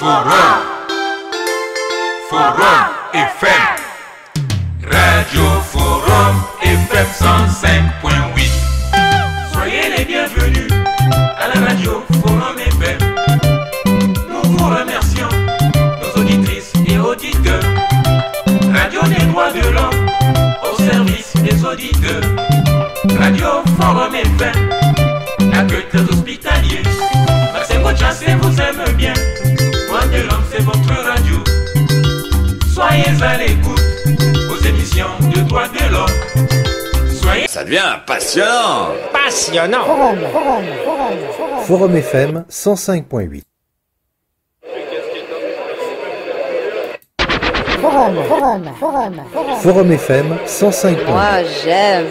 Forum FM, Radio Forum FM 105.8. Soyez les bienvenus à la radio Forum FM. Nous vous remercions, nos auditrices et auditeurs. Radio des droits de l'homme au service des auditeurs. Radio Forum FM, accueil des hospitaliers. Massengo-Tiasse vous aime bien. Droits de l'homme, c'est votre radio. Soyez à l'écoute aux émissions de droits de l'homme. Soyez... Ça devient passionnant. Passionnant. Forum FM 105.8. Forum FM 105.8. Moi, j'aime.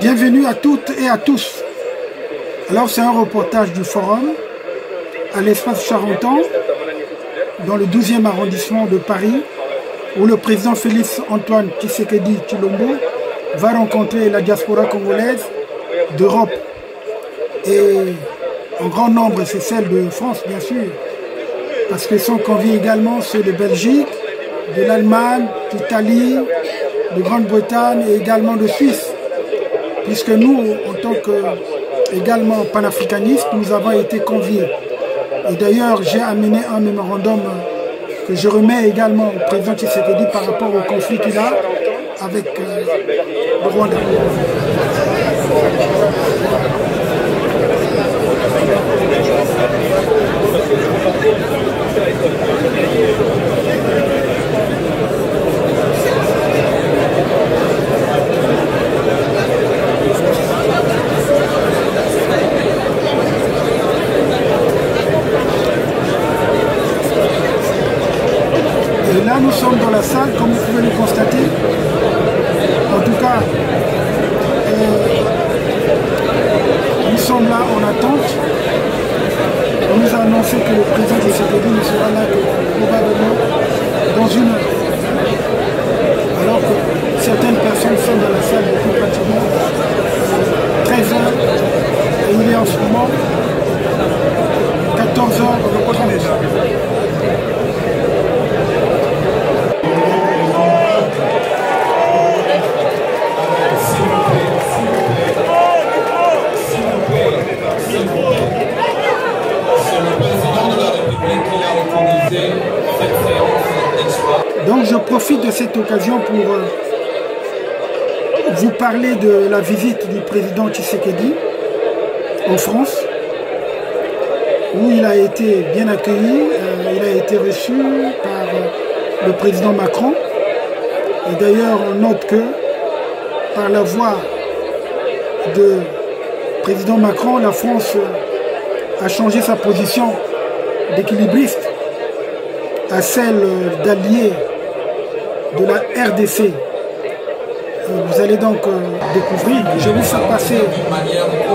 Bienvenue à toutes et à tous. Alors, c'est un reportage du Forum à l'espace Charenton, dans le 12e arrondissement de Paris, où le président Félix Antoine Tshisekedi Tshilombo va rencontrer la diaspora congolaise d'Europe. Et en grand nombre, c'est celle de France, bien sûr, parce qu'ils sont conviés également ceux de Belgique, de l'Allemagne, d'Italie, de Grande-Bretagne et également de Suisse. Puisque nous, en tant que également panafricanistes, nous avons été conviés. Et d'ailleurs, j'ai amené un mémorandum que je remets également au président Tshisekedi par rapport au conflit qu'il a avec le Rwanda. Et là, nous sommes dans la salle, comme vous pouvez le constater. En tout cas, nous sommes là en attente. On nous a annoncé que le président de cette ville ne sera là que probablement dans une heure. Alors que certaines personnes sont dans la salle depuis pratiquement 13 heures. Et il est en ce moment 14 heures dans le prochain jour. Donc je profite de cette occasion pour vous parler de la visite du président Tshisekedi en France, où il a été bien accueilli, il a été reçu par le président Macron. Et d'ailleurs on note que par la voix de président Macron, la France a changé sa position d'équilibriste à celle d'allié de la RDC. Vous allez donc découvrir, je vous fais passer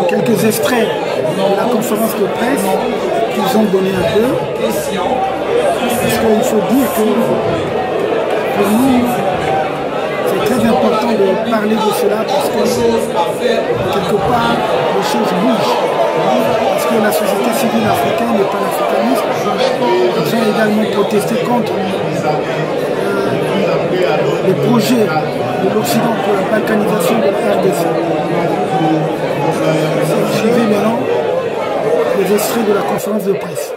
quelques extraits de la conférence de presse qu'ils ont donné un peu, parce qu'il faut dire que pour nous, c'est très important de parler de cela, parce que quelque part, les choses bougent. Parce que la société civile africaine et panafricaniste ont également protesté contre les projets de l'Occident pour la balkanisation de la RDC. Suivez maintenant les extraits de la conférence de presse.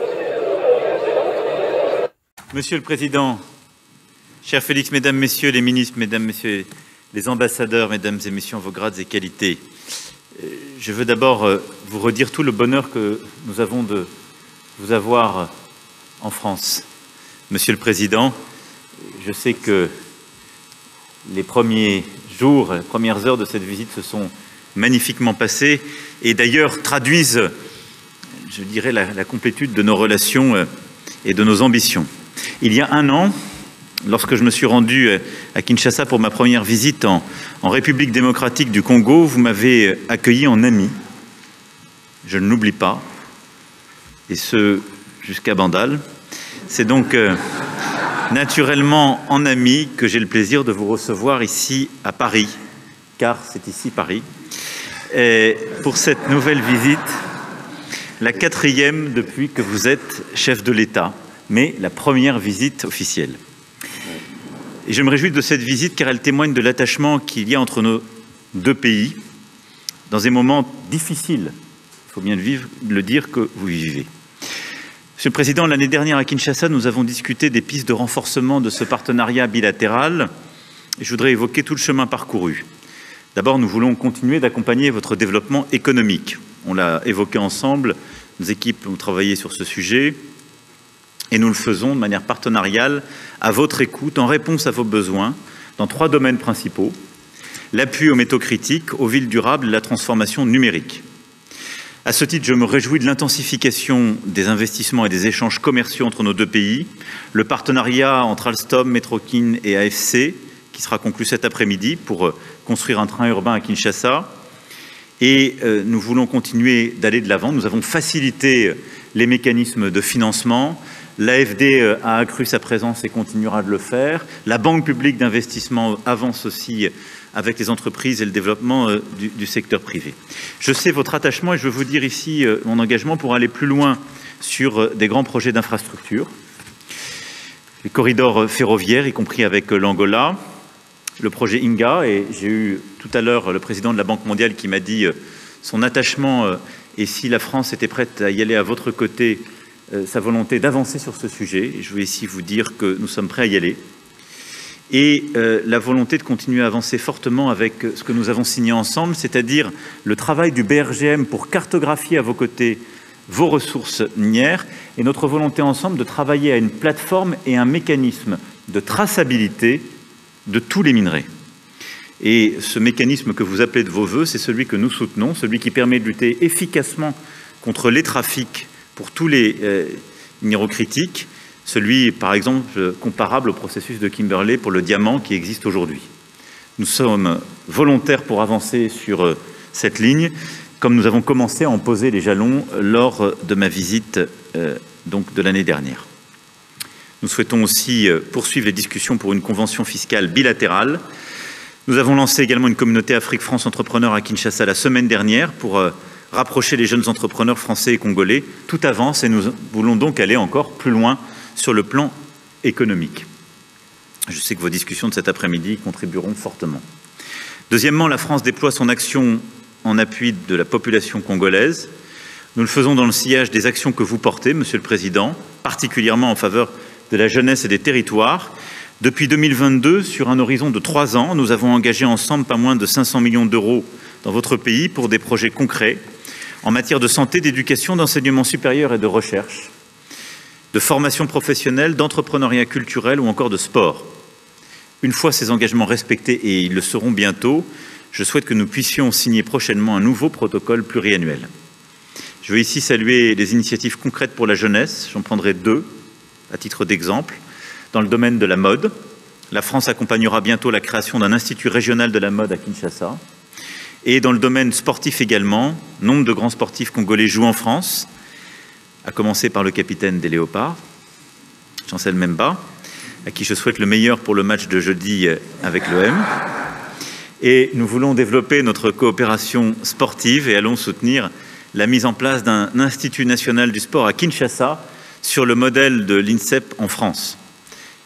Monsieur le Président, cher Félix, Mesdames, Messieurs les ministres, Mesdames, Messieurs les ambassadeurs, Mesdames et Messieurs, vos grades et qualités, je veux d'abord vous redire tout le bonheur que nous avons de vous avoir en France. Monsieur le Président, je sais que les premiers jours, les premières heures de cette visite se sont magnifiquement passées et d'ailleurs traduisent, je dirais, la complétude de nos relations et de nos ambitions. Il y a un an, lorsque je me suis rendu à Kinshasa pour ma première visite en République démocratique du Congo, vous m'avez accueilli en ami, je ne l'oublie pas, et ce jusqu'à Bandal. C'est donc naturellement en ami que j'ai le plaisir de vous recevoir ici à Paris, car c'est ici Paris. Et pour cette nouvelle visite, la quatrième depuis que vous êtes chef de l'État mais la première visite officielle. Et je me réjouis de cette visite car elle témoigne de l'attachement qu'il y a entre nos deux pays dans des moments difficiles, il faut bien le dire, que vous vivez. Monsieur le Président, l'année dernière à Kinshasa, nous avons discuté des pistes de renforcement de ce partenariat bilatéral. Je voudrais évoquer tout le chemin parcouru. D'abord, nous voulons continuer d'accompagner votre développement économique. On l'a évoqué ensemble, nos équipes ont travaillé sur ce sujet et nous le faisons de manière partenariale, à votre écoute, en réponse à vos besoins, dans trois domaines principaux: l'appui aux métaux critiques, aux villes durables et la transformation numérique. À ce titre, je me réjouis de l'intensification des investissements et des échanges commerciaux entre nos deux pays, le partenariat entre Alstom, Métrokin et AFC, qui sera conclu cet après-midi pour construire un train urbain à Kinshasa. Et nous voulons continuer d'aller de l'avant. Nous avons facilité les mécanismes de financement. L'AFD a accru sa présence et continuera de le faire. La Banque publique d'investissement avance aussi avec les entreprises et le développement du secteur privé. Je sais votre attachement et je veux vous dire ici mon engagement pour aller plus loin sur des grands projets d'infrastructure. Les corridors ferroviaires, y compris avec l'Angola, le projet Inga, et j'ai eu tout à l'heure le président de la Banque mondiale qui m'a dit son attachement et si la France était prête à y aller à votre côté, sa volonté d'avancer sur ce sujet. Je veux ici vous dire que nous sommes prêts à y aller et la volonté de continuer à avancer fortement avec ce que nous avons signé ensemble, c'est-à-dire le travail du BRGM pour cartographier à vos côtés vos ressources minières et notre volonté ensemble de travailler à une plateforme et un mécanisme de traçabilité de tous les minerais. Et ce mécanisme que vous appelez de vos voeux, c'est celui que nous soutenons, celui qui permet de lutter efficacement contre les trafics pour tous les minéraux critiques, celui par exemple comparable au processus de Kimberley pour le diamant qui existe aujourd'hui. Nous sommes volontaires pour avancer sur cette ligne, comme nous avons commencé à en poser les jalons lors de ma visite donc de l'année dernière. Nous souhaitons aussi poursuivre les discussions pour une convention fiscale bilatérale. Nous avons lancé également une communauté Afrique-France Entrepreneurs à Kinshasa la semaine dernière pour rapprocher les jeunes entrepreneurs français et congolais. Tout avance et nous voulons donc aller encore plus loin sur le plan économique. Je sais que vos discussions de cet après-midi contribueront fortement. Deuxièmement, la France déploie son action en appui de la population congolaise. Nous le faisons dans le sillage des actions que vous portez, Monsieur le Président, particulièrement en faveur de la jeunesse et des territoires. Depuis 2022, sur un horizon de 3 ans, nous avons engagé ensemble pas moins de 500 millions d'euros dans votre pays pour des projets concrets en matière de santé, d'éducation, d'enseignement supérieur et de recherche, de formation professionnelle, d'entrepreneuriat culturel ou encore de sport. Une fois ces engagements respectés, et ils le seront bientôt, je souhaite que nous puissions signer prochainement un nouveau protocole pluriannuel. Je veux ici saluer les initiatives concrètes pour la jeunesse, j'en prendrai 2. À titre d'exemple, dans le domaine de la mode, la France accompagnera bientôt la création d'un institut régional de la mode à Kinshasa. Et dans le domaine sportif également, nombre de grands sportifs congolais jouent en France, à commencer par le capitaine des Léopards, Chancel Memba, à qui je souhaite le meilleur pour le match de jeudi avec l'OM. Et nous voulons développer notre coopération sportive et allons soutenir la mise en place d'un institut national du sport à Kinshasa, sur le modèle de l'INSEP en France.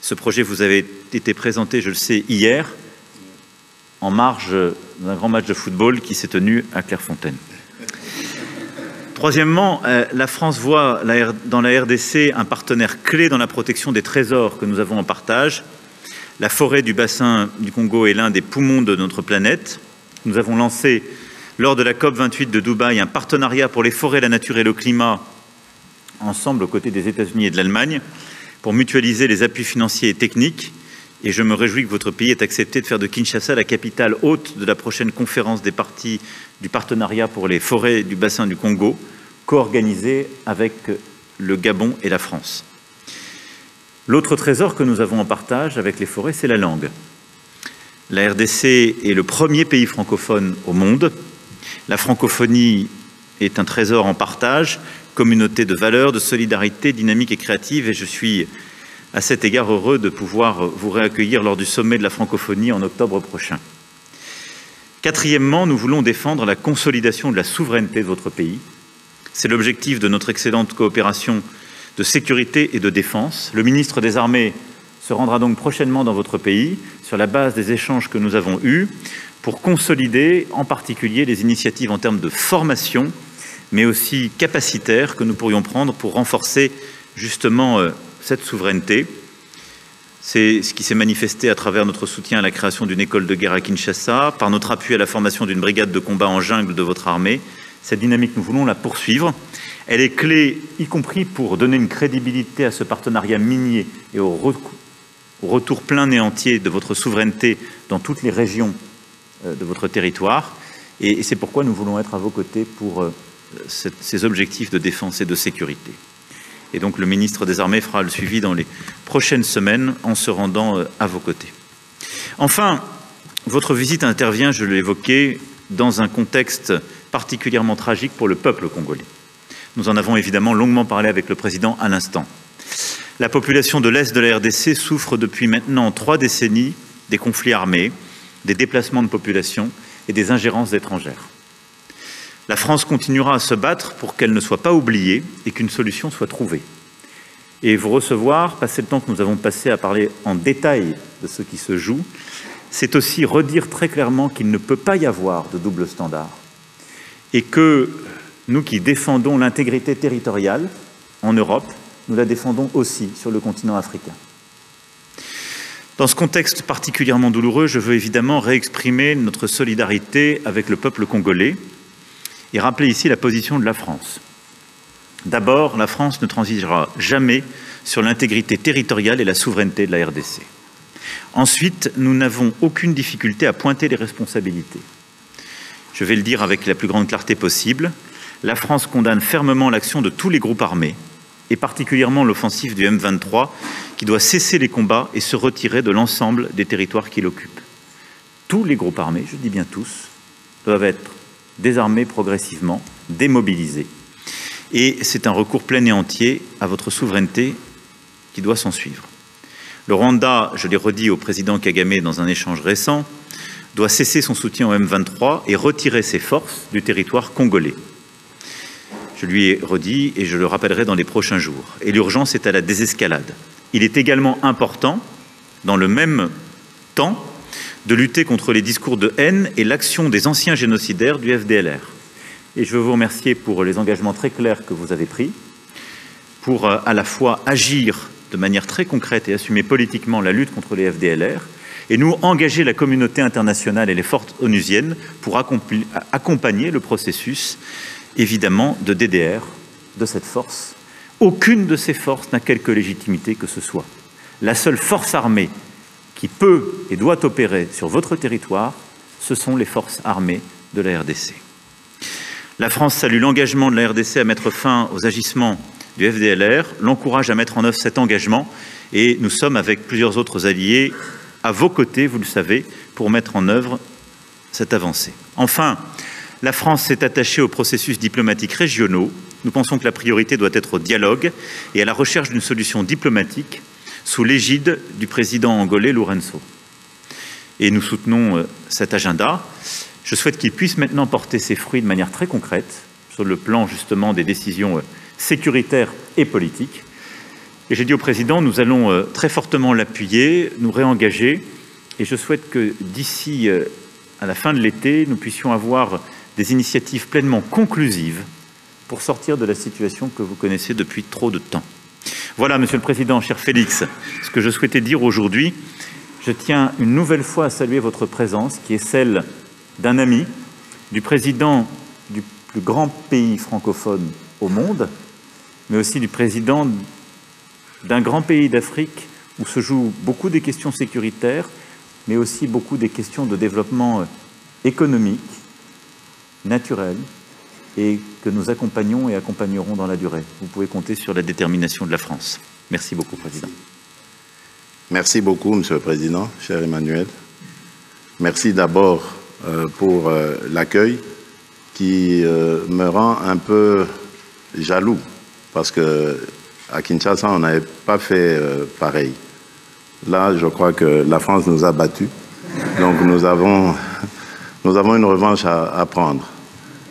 Ce projet vous avait été présenté, je le sais, hier, en marge d'un grand match de football qui s'est tenu à Clairefontaine. Troisièmement, la France voit dans la RDC un partenaire clé dans la protection des trésors que nous avons en partage. La forêt du bassin du Congo est l'un des poumons de notre planète. Nous avons lancé, lors de la COP 28 de Dubaï, un partenariat pour les forêts, la nature et le climat ensemble aux côtés des États-Unis et de l'Allemagne pour mutualiser les appuis financiers et techniques. Et je me réjouis que votre pays ait accepté de faire de Kinshasa la capitale hôte de la prochaine conférence des parties du partenariat pour les forêts du bassin du Congo, co-organisée avec le Gabon et la France. L'autre trésor que nous avons en partage avec les forêts, c'est la langue. La RDC est le premier pays francophone au monde. La francophonie est un trésor en partage, communauté de valeurs, de solidarité, dynamique et créative. Et je suis à cet égard heureux de pouvoir vous réaccueillir lors du sommet de la francophonie en octobre prochain. Quatrièmement, nous voulons défendre la consolidation de la souveraineté de votre pays. C'est l'objectif de notre excellente coopération de sécurité et de défense. Le ministre des Armées se rendra donc prochainement dans votre pays, sur la base des échanges que nous avons eus, pour consolider en particulier les initiatives en termes de formation, mais aussi capacitaires, que nous pourrions prendre pour renforcer justement cette souveraineté. C'est ce qui s'est manifesté à travers notre soutien à la création d'une école de guerre à Kinshasa, par notre appui à la formation d'une brigade de combat en jungle de votre armée. Cette dynamique, nous voulons la poursuivre. Elle est clé, y compris pour donner une crédibilité à ce partenariat minier et au retour plein et entier de votre souveraineté dans toutes les régions de votre territoire. Et c'est pourquoi nous voulons être à vos côtés pour ces objectifs de défense et de sécurité. Et donc le ministre des Armées fera le suivi dans les prochaines semaines en se rendant à vos côtés. Enfin, votre visite intervient, je l'ai évoqué, dans un contexte particulièrement tragique pour le peuple congolais. Nous en avons évidemment longuement parlé avec le président à l'instant. La population de l'Est de la RDC souffre depuis maintenant 3 décennies des conflits armés, des déplacements de population et des ingérences étrangères. La France continuera à se battre pour qu'elle ne soit pas oubliée et qu'une solution soit trouvée. Et vous recevoir, passer le temps que nous avons passé à parler en détail de ce qui se joue, c'est aussi redire très clairement qu'il ne peut pas y avoir de double standard et que nous qui défendons l'intégrité territoriale en Europe, nous la défendons aussi sur le continent africain. Dans ce contexte particulièrement douloureux, je veux évidemment réexprimer notre solidarité avec le peuple congolais et rappeler ici la position de la France. D'abord, la France ne transigera jamais sur l'intégrité territoriale et la souveraineté de la RDC. Ensuite, nous n'avons aucune difficulté à pointer les responsabilités. Je vais le dire avec la plus grande clarté possible, la France condamne fermement l'action de tous les groupes armés, et particulièrement l'offensive du M23, qui doit cesser les combats et se retirer de l'ensemble des territoires qu'il occupe. Tous les groupes armés, je dis bien tous, doivent être désarmés progressivement, démobilisés. Et c'est un recours plein et entier à votre souveraineté qui doit s'en suivre. Le Rwanda, je l'ai redit au président Kagame dans un échange récent, doit cesser son soutien au M23 et retirer ses forces du territoire congolais. Je lui ai redit et je le rappellerai dans les prochains jours. Et l'urgence est à la désescalade. Il est également important, dans le même temps, de lutter contre les discours de haine et l'action des anciens génocidaires du FDLR. Et je veux vous remercier pour les engagements très clairs que vous avez pris, pour à la fois agir de manière très concrète et assumer politiquement la lutte contre les FDLR, et nous engager la communauté internationale et les forces onusiennes pour accompagner le processus, évidemment, de DDR, de cette force. Aucune de ces forces n'a quelque légitimité que ce soit. La seule force armée qui peut et doit opérer sur votre territoire, ce sont les forces armées de la RDC. La France salue l'engagement de la RDC à mettre fin aux agissements du FDLR, l'encourage à mettre en œuvre cet engagement et nous sommes avec plusieurs autres alliés à vos côtés, vous le savez, pour mettre en œuvre cette avancée. Enfin, la France s'est attachée aux processus diplomatiques régionaux. Nous pensons que la priorité doit être au dialogue et à la recherche d'une solution diplomatique sous l'égide du président angolais Lourenço. Et nous soutenons cet agenda. Je souhaite qu'il puisse maintenant porter ses fruits de manière très concrète sur le plan justement des décisions sécuritaires et politiques. Et j'ai dit au président, nous allons très fortement l'appuyer, nous réengager. Et je souhaite que d'ici à la fin de l'été, nous puissions avoir des initiatives pleinement conclusives pour sortir de la situation que vous connaissez depuis trop de temps. Voilà, Monsieur le Président, cher Félix, ce que je souhaitais dire aujourd'hui. Je tiens une nouvelle fois à saluer votre présence, qui est celle d'un ami, du président du plus grand pays francophone au monde, mais aussi du président d'un grand pays d'Afrique où se jouent beaucoup des questions sécuritaires, mais aussi beaucoup des questions de développement économique, naturel, et que nous accompagnons et accompagnerons dans la durée. Vous pouvez compter sur la détermination de la France. Merci beaucoup, Président. Merci beaucoup, Monsieur le Président, cher Emmanuel. Merci d'abord pour l'accueil qui me rend un peu jaloux parce qu'à Kinshasa, on n'avait pas fait pareil. Là, je crois que la France nous a battus, donc nous avons une revanche à prendre.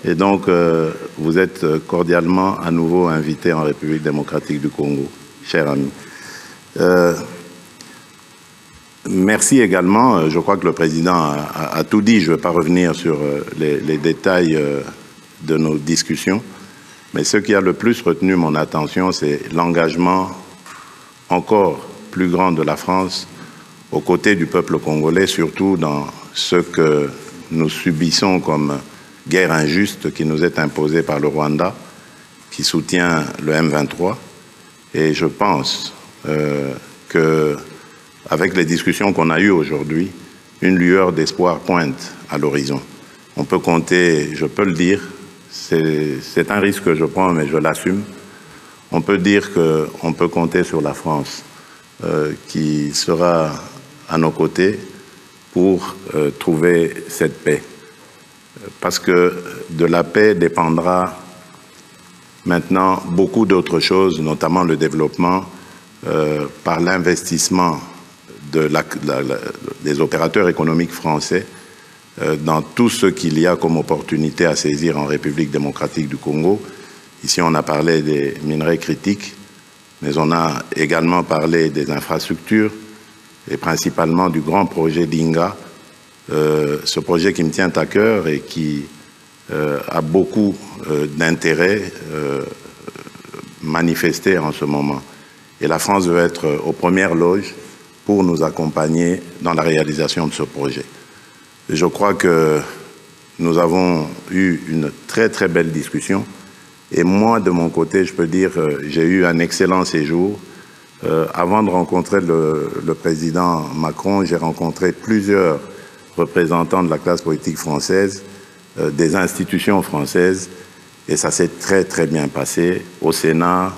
Et donc, vous êtes cordialement à nouveau invité en République démocratique du Congo, cher ami. Merci également. Je crois que le président a tout dit. Je ne vais pas revenir sur les détails de nos discussions. Mais ce qui a le plus retenu mon attention, c'est l'engagement encore plus grand de la France aux côtés du peuple congolais, surtout dans ce que nous subissons comme guerre injuste qui nous est imposée par le Rwanda, qui soutient le M23. Et je pense que, avec les discussions qu'on a eues aujourd'hui, une lueur d'espoir pointe à l'horizon. On peut compter, je peux le dire, c'est un risque que je prends, mais je l'assume. On peut dire qu'on peut compter sur la France qui sera à nos côtés pour trouver cette paix. Parce que de la paix dépendra maintenant beaucoup d'autres choses, notamment le développement par l'investissement des opérateurs économiques français dans tout ce qu'il y a comme opportunité à saisir en République démocratique du Congo. Ici, on a parlé des minerais critiques, mais on a également parlé des infrastructures et principalement du grand projet d'Inga, ce projet qui me tient à cœur et qui a beaucoup d'intérêt manifesté en ce moment. Et la France veut être aux premières loges pour nous accompagner dans la réalisation de ce projet. Je crois que nous avons eu une très très belle discussion et moi de mon côté je peux dire que j'ai eu un excellent séjour. Avant de rencontrer le président Macron, j'ai rencontré plusieurs représentants de la classe politique française, des institutions françaises et ça s'est très très bien passé au Sénat,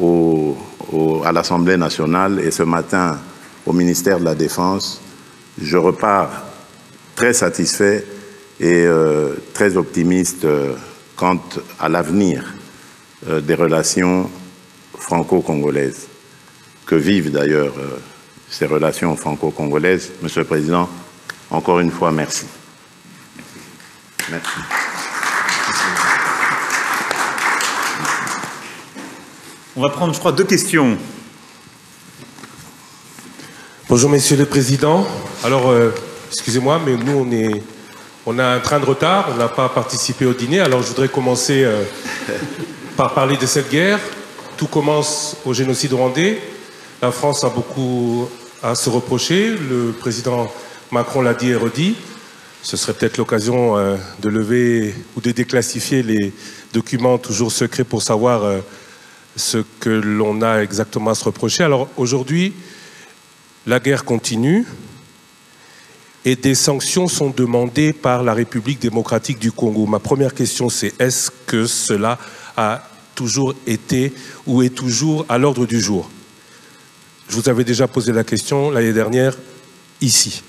à l'Assemblée nationale et ce matin au ministère de la Défense. Je repars très satisfait et très optimiste quant à l'avenir des relations franco-congolaises. Que vivent d'ailleurs ces relations franco-congolaises. Monsieur le Président, encore une fois, merci. Merci. On va prendre, je crois, deux questions. Bonjour, Monsieur le Président. Alors, excusez-moi, mais nous, on a un train de retard, on n'a pas participé au dîner, alors je voudrais commencer par parler de cette guerre. Tout commence au génocide rwandais. La France a beaucoup à se reprocher. Le président Macron l'a dit et redit. Ce serait peut-être l'occasion de lever ou de déclassifier les documents toujours secrets pour savoir ce que l'on a exactement à se reprocher. Alors aujourd'hui, la guerre continue. Et des sanctions sont demandées par la République démocratique du Congo. Ma première question, c'est est-ce que cela a toujours été ou est toujours à l'ordre du jour? Je vous avais déjà posé la question l'année dernière, ici.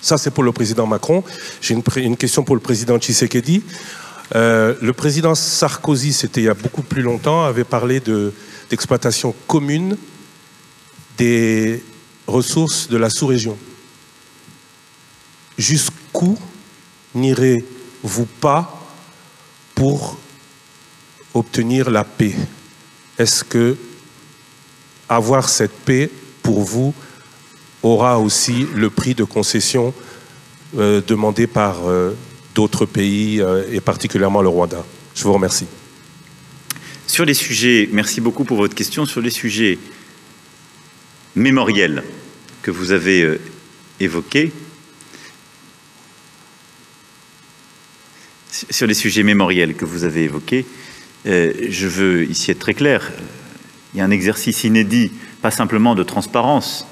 Ça, c'est pour le président Macron. J'ai une question pour le président Tshisekedi. Le président Sarkozy, c'était il y a beaucoup plus longtemps, avait parlé d'exploitation commune des ressources de la sous-région. Jusqu'où n'irez-vous pas pour obtenir la paix? Est-ce que avoir cette paix, pour vous, aura aussi le prix de concession demandé par d'autres pays, et particulièrement le Rwanda? Je vous remercie. Sur les sujets, merci beaucoup pour votre question, sur les sujets mémoriels que vous avez évoqués, je veux ici être très clair. Il y a un exercice inédit, pas simplement de transparence,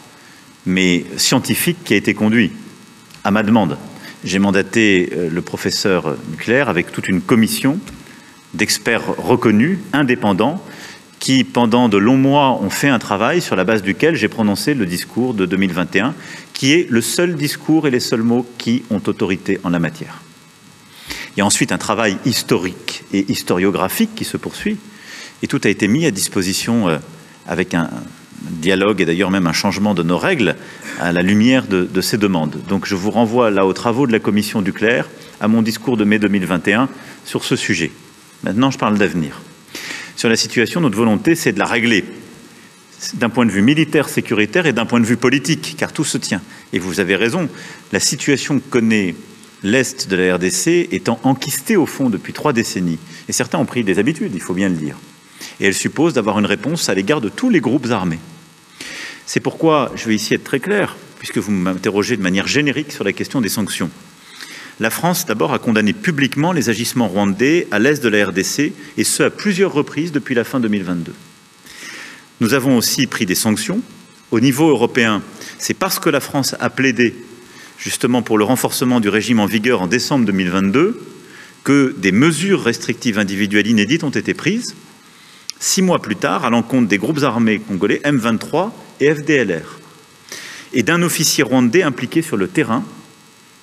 mais scientifique qui a été conduit à ma demande. J'ai mandaté le professeur Claire avec toute une commission d'experts reconnus, indépendants, qui pendant de longs mois ont fait un travail sur la base duquel j'ai prononcé le discours de 2021, qui est le seul discours et les seuls mots qui ont autorité en la matière. Il y a ensuite un travail historique et historiographique qui se poursuit et tout a été mis à disposition avec un dialogue et d'ailleurs même un changement de nos règles à la lumière de ces demandes. Donc je vous renvoie là aux travaux de la commission Duclerc à mon discours de mai 2021 sur ce sujet. Maintenant, je parle d'avenir. Sur la situation, notre volonté, c'est de la régler d'un point de vue militaire, sécuritaire et d'un point de vue politique, car tout se tient. Et vous avez raison, la situation que connaît l'Est de la RDC étant enquistée au fond depuis 3 décennies, et certains ont pris des habitudes, il faut bien le dire, et elle suppose d'avoir une réponse à l'égard de tous les groupes armés. C'est pourquoi je vais ici être très clair, puisque vous m'interrogez de manière générique sur la question des sanctions. La France, d'abord, a condamné publiquement les agissements rwandais à l'Est de la RDC, et ce à plusieurs reprises depuis la fin 2022. Nous avons aussi pris des sanctions. Au niveau européen, c'est parce que la France a plaidé justement pour le renforcement du régime en vigueur en décembre 2022, que des mesures restrictives individuelles inédites ont été prises, 6 mois plus tard, à l'encontre des groupes armés congolais M23 et FDLR, et d'un officier rwandais impliqué sur le terrain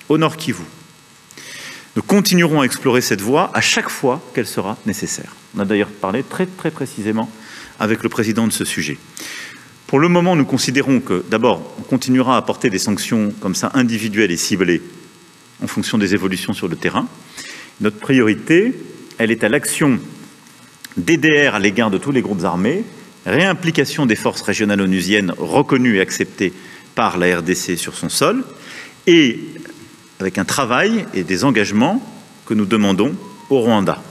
au Nord-Kivu. Nous continuerons à explorer cette voie à chaque fois qu'elle sera nécessaire. On a d'ailleurs parlé très précisément avec le président de ce sujet. Pour le moment, nous considérons que, d'abord, on continuera à apporter des sanctions comme ça individuelles et ciblées en fonction des évolutions sur le terrain. Notre priorité, elle est à l'action DDR à l'égard de tous les groupes armés, réimplication des forces régionales onusiennes reconnues et acceptées par la RDC sur son sol, et avec un travail et des engagements que nous demandons au Rwanda.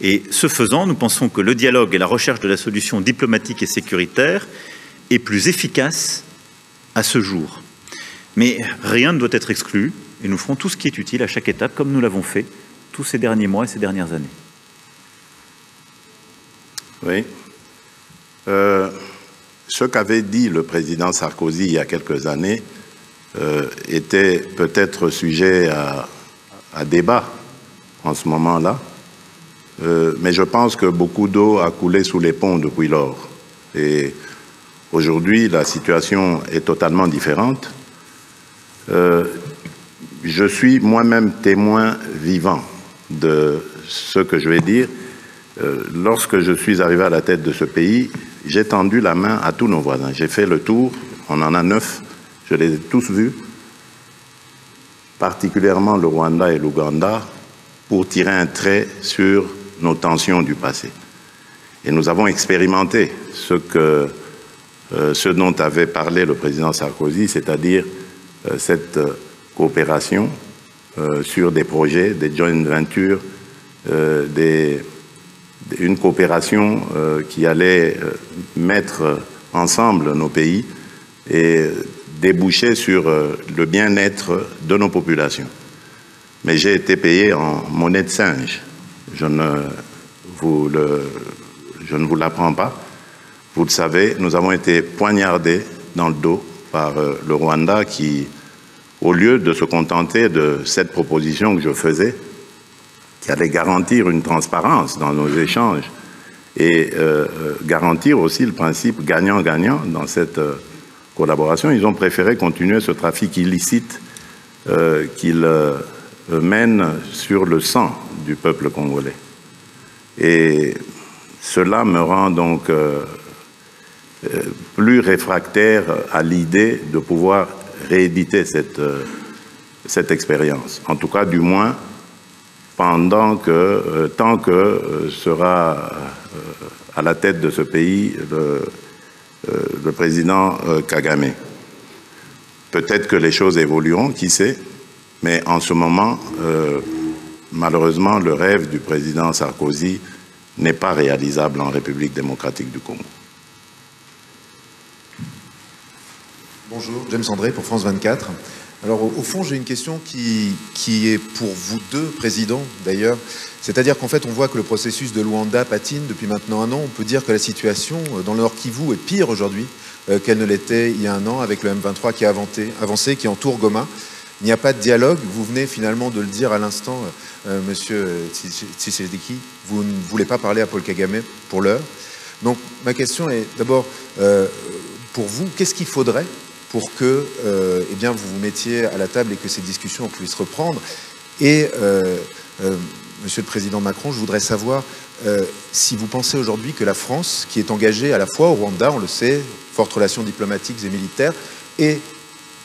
Et ce faisant, nous pensons que le dialogue et la recherche de la solution diplomatique et sécuritaire est plus efficace à ce jour. Mais rien ne doit être exclu et nous ferons tout ce qui est utile à chaque étape, comme nous l'avons fait tous ces derniers mois et ces dernières années. Oui. Ce qu'avait dit le président Sarkozy il y a quelques années était peut-être sujet à débat en ce moment-là, mais je pense que beaucoup d'eau a coulé sous les ponts depuis lors. Et aujourd'hui, la situation est totalement différente. Je suis moi-même témoin vivant de ce que je vais dire. Lorsque je suis arrivé à la tête de ce pays, j'ai tendu la main à tous nos voisins. J'ai fait le tour, on en a 9, je les ai tous vus, particulièrement le Rwanda et l'Ouganda, pour tirer un trait sur nos tensions du passé. Et nous avons expérimenté ce dont avait parlé le président Sarkozy, c'est-à-dire cette coopération sur des projets, des joint ventures, une coopération qui allait mettre ensemble nos pays et déboucher sur le bien-être de nos populations. Mais j'ai été payé en monnaie de singe. Je ne vous l'apprends pas. Vous le savez, nous avons été poignardés dans le dos par le Rwanda qui, au lieu de se contenter de cette proposition que je faisais, qui allait garantir une transparence dans nos échanges et garantir aussi le principe gagnant-gagnant dans cette collaboration, ils ont préféré continuer ce trafic illicite qu'ils mènent sur le sang du peuple congolais. Et cela me rend donc plus réfractaire à l'idée de pouvoir rééditer cette expérience. En tout cas, du moins, tant que sera à la tête de ce pays le président Kagame. Peut-être que les choses évolueront, qui sait, mais en ce moment, malheureusement, le rêve du président Sarkozy n'est pas réalisable en République démocratique du Congo. Bonjour, James André pour France 24. Alors au fond, j'ai une question qui est pour vous deux, présidents d'ailleurs. C'est-à-dire qu'en fait, on voit que le processus de Luanda patine depuis maintenant 1 an. On peut dire que la situation dans le Nord-Kivu est pire aujourd'hui qu'elle ne l'était il y a 1 an avec le M23 qui a avancé, qui entoure Goma. Il n'y a pas de dialogue. Vous venez finalement de le dire à l'instant, monsieur Tshisekedi, vous ne voulez pas parler à Paul Kagame pour l'heure. Donc ma question est d'abord pour vous, qu'est-ce qu'il faudrait pour que eh bien, vous vous mettiez à la table et que ces discussions puissent reprendre. Et, Monsieur le Président Macron, je voudrais savoir si vous pensez aujourd'hui que la France, qui est engagée à la fois au Rwanda, on le sait, fortes relations diplomatiques et militaires, et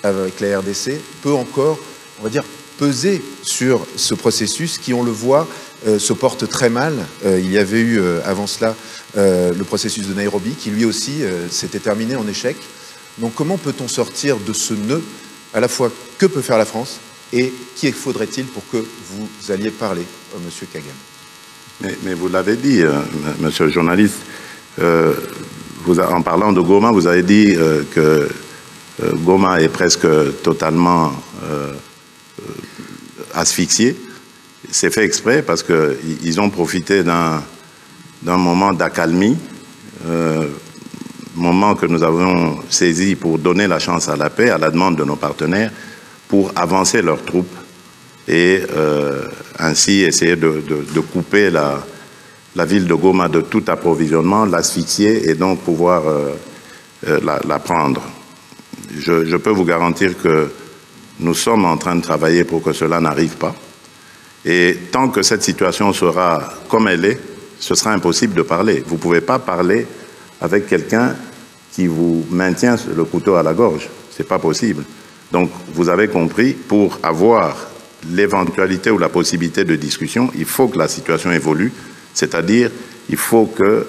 avec la RDC, peut encore, on va dire, peser sur ce processus qui, on le voit, se porte très mal. Il y avait eu avant cela le processus de Nairobi qui lui aussi s'était terminé en échec. Donc comment peut-on sortir de ce nœud à la fois que peut faire la France et qui faudrait-il pour que vous alliez parler à M. Kagame? Mais vous l'avez dit, monsieur le journaliste, en parlant de Goma, vous avez dit que Goma est presque totalement asphyxié. C'est fait exprès parce qu'ils ont profité d'un moment d'accalmie, moment que nous avons saisi pour donner la chance à la paix, à la demande de nos partenaires, pour avancer leurs troupes et ainsi essayer de couper la ville de Goma de tout approvisionnement, l'asphyxier et donc pouvoir la prendre. Je peux vous garantir que nous sommes en train de travailler pour que cela n'arrive pas. Et tant que cette situation sera comme elle est, ce sera impossible de parler. Vous ne pouvez pas parler avec quelqu'un qui vous maintient le couteau à la gorge. Ce n'est pas possible. Donc, vous avez compris, pour avoir l'éventualité ou la possibilité de discussion, il faut que la situation évolue, c'est-à-dire il faut que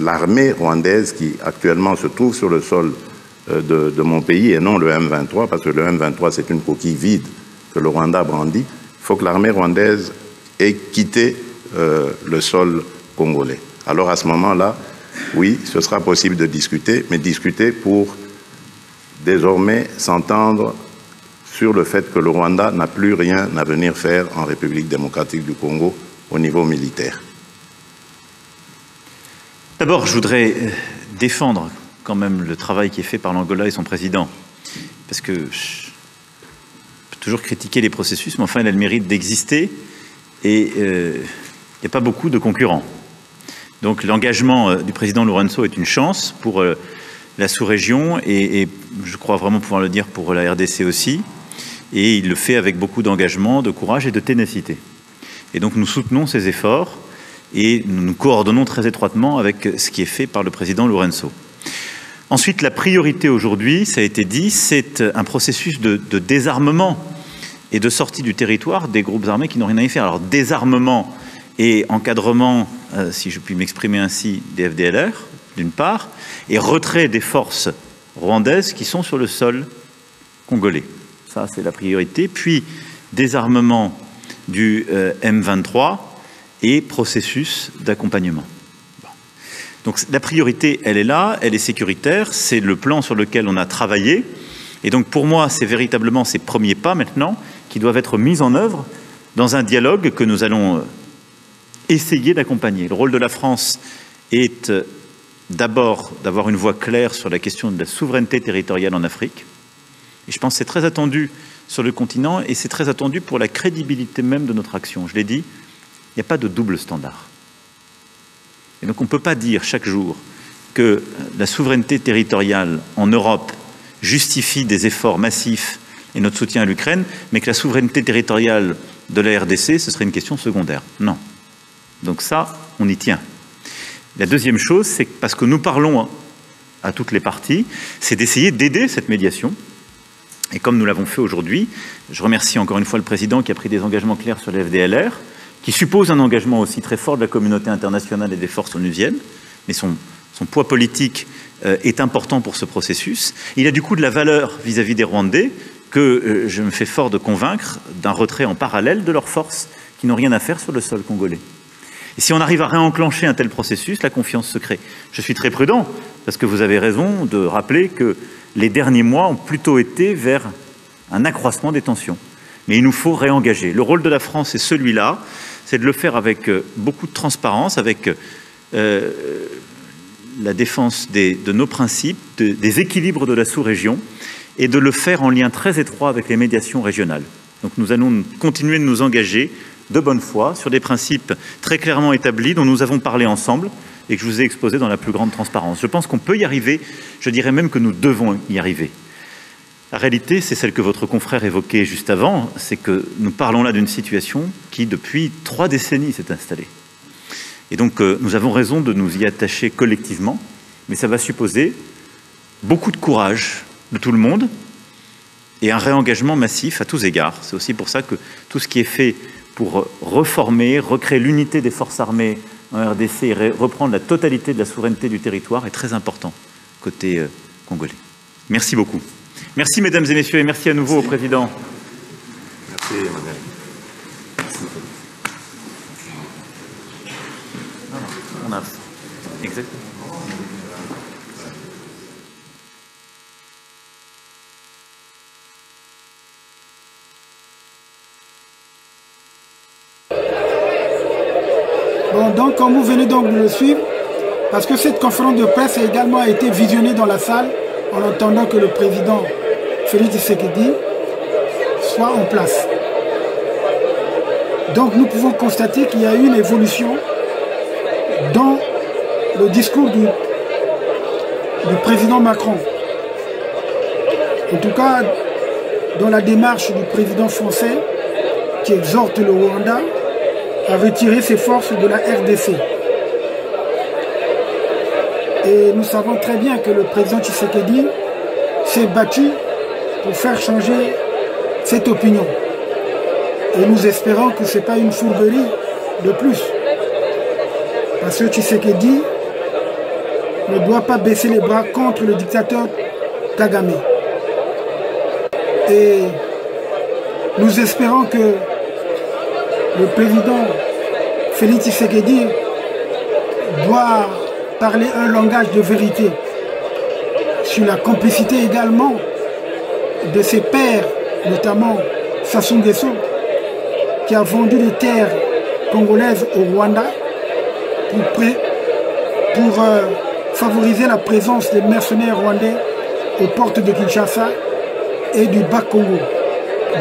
l'armée rwandaise qui actuellement se trouve sur le sol de mon pays, et non le M23, parce que le M23 c'est une coquille vide que le Rwanda brandit, il faut que l'armée rwandaise ait quitté le sol congolais. Alors à ce moment-là, oui, ce sera possible de discuter, mais discuter pour désormais s'entendre sur le fait que le Rwanda n'a plus rien à venir faire en République démocratique du Congo au niveau militaire. D'abord, je voudrais défendre quand même le travail qui est fait par l'Angola et son président, parce que je peux toujours critiquer les processus, mais enfin, il a le mérite d'exister et il n'y a pas beaucoup de concurrents. Donc l'engagement du président Lourenço est une chance pour la sous-région et je crois vraiment pouvoir le dire pour la RDC aussi. Et il le fait avec beaucoup d'engagement, de courage et de ténacité. Et donc nous soutenons ces efforts et nous nous coordonnons très étroitement avec ce qui est fait par le président Lourenço. Ensuite, la priorité aujourd'hui, ça a été dit, c'est un processus de désarmement et de sortie du territoire des groupes armés qui n'ont rien à y faire. Alors désarmement et encadrement, si je puis m'exprimer ainsi, des FDLR, d'une part, et retrait des forces rwandaises qui sont sur le sol congolais. Ça, c'est la priorité. Puis, désarmement du M23 et processus d'accompagnement. Bon. Donc, la priorité, elle est là, elle est sécuritaire, c'est le plan sur lequel on a travaillé. Et donc, pour moi, c'est véritablement ces premiers pas, maintenant, qui doivent être mis en œuvre dans un dialogue que nous allons essayer d'accompagner. Le rôle de la France est d'abord d'avoir une voie claire sur la question de la souveraineté territoriale en Afrique. Et je pense que c'est très attendu sur le continent et c'est très attendu pour la crédibilité même de notre action. Je l'ai dit, il n'y a pas de double standard. Et donc on ne peut pas dire chaque jour que la souveraineté territoriale en Europe justifie des efforts massifs et notre soutien à l'Ukraine, mais que la souveraineté territoriale de la RDC, ce serait une question secondaire. Non. Donc ça, on y tient. La deuxième chose, c'est que parce que nous parlons à toutes les parties, c'est d'essayer d'aider cette médiation. Et comme nous l'avons fait aujourd'hui, je remercie encore une fois le président qui a pris des engagements clairs sur les FDLR, qui suppose un engagement aussi très fort de la communauté internationale et des forces onusiennes, mais son poids politique est important pour ce processus. Il a du coup de la valeur vis-à-vis des Rwandais que je me fais fort de convaincre d'un retrait en parallèle de leurs forces qui n'ont rien à faire sur le sol congolais. Et si on arrive à réenclencher un tel processus, la confiance se crée. Je suis très prudent, parce que vous avez raison de rappeler que les derniers mois ont plutôt été vers un accroissement des tensions. Mais il nous faut réengager. Le rôle de la France est celui-là, c'est de le faire avec beaucoup de transparence, avec la défense de nos principes, des équilibres de la sous-région, et de le faire en lien très étroit avec les médiations régionales. Donc nous allons continuer de nous engager de bonne foi, sur des principes très clairement établis dont nous avons parlé ensemble et que je vous ai exposé dans la plus grande transparence. Je pense qu'on peut y arriver, je dirais même que nous devons y arriver. La réalité, c'est celle que votre confrère évoquait juste avant, c'est que nous parlons là d'une situation qui, depuis 3 décennies, s'est installée. Et donc, nous avons raison de nous y attacher collectivement, mais ça va supposer beaucoup de courage de tout le monde, et un réengagement massif à tous égards. C'est aussi pour ça que tout ce qui est fait pour reformer, recréer l'unité des forces armées en RDC et reprendre la totalité de la souveraineté du territoire est très important côté congolais. Merci beaucoup. Merci mesdames et messieurs et merci à nouveau au président. Merci Emmanuel. On a... Exactement. Bon, donc comme vous venez donc de le suivre, parce que cette conférence de presse a également été visionnée dans la salle en attendant que le président Félix Tshisekedi soit en place. Donc nous pouvons constater qu'il y a eu une évolution dans le discours du président Macron. En tout cas, dans la démarche du président français qui exhorte le Rwanda à retirer ses forces de la RDC. Et nous savons très bien que le président Tshisekedi s'est battu pour faire changer cette opinion. Et nous espérons que ce n'est pas une fourberie de plus. Parce que Tshisekedi ne doit pas baisser les bras contre le dictateur Kagame. Et nous espérons que le président Félix Tshisekedi doit parler un langage de vérité sur la complicité également de ses pairs, notamment Sassou Nguesso, qui a vendu les terres congolaises au Rwanda pour favoriser la présence des mercenaires rwandais aux portes de Kinshasa et du Bas-Congo.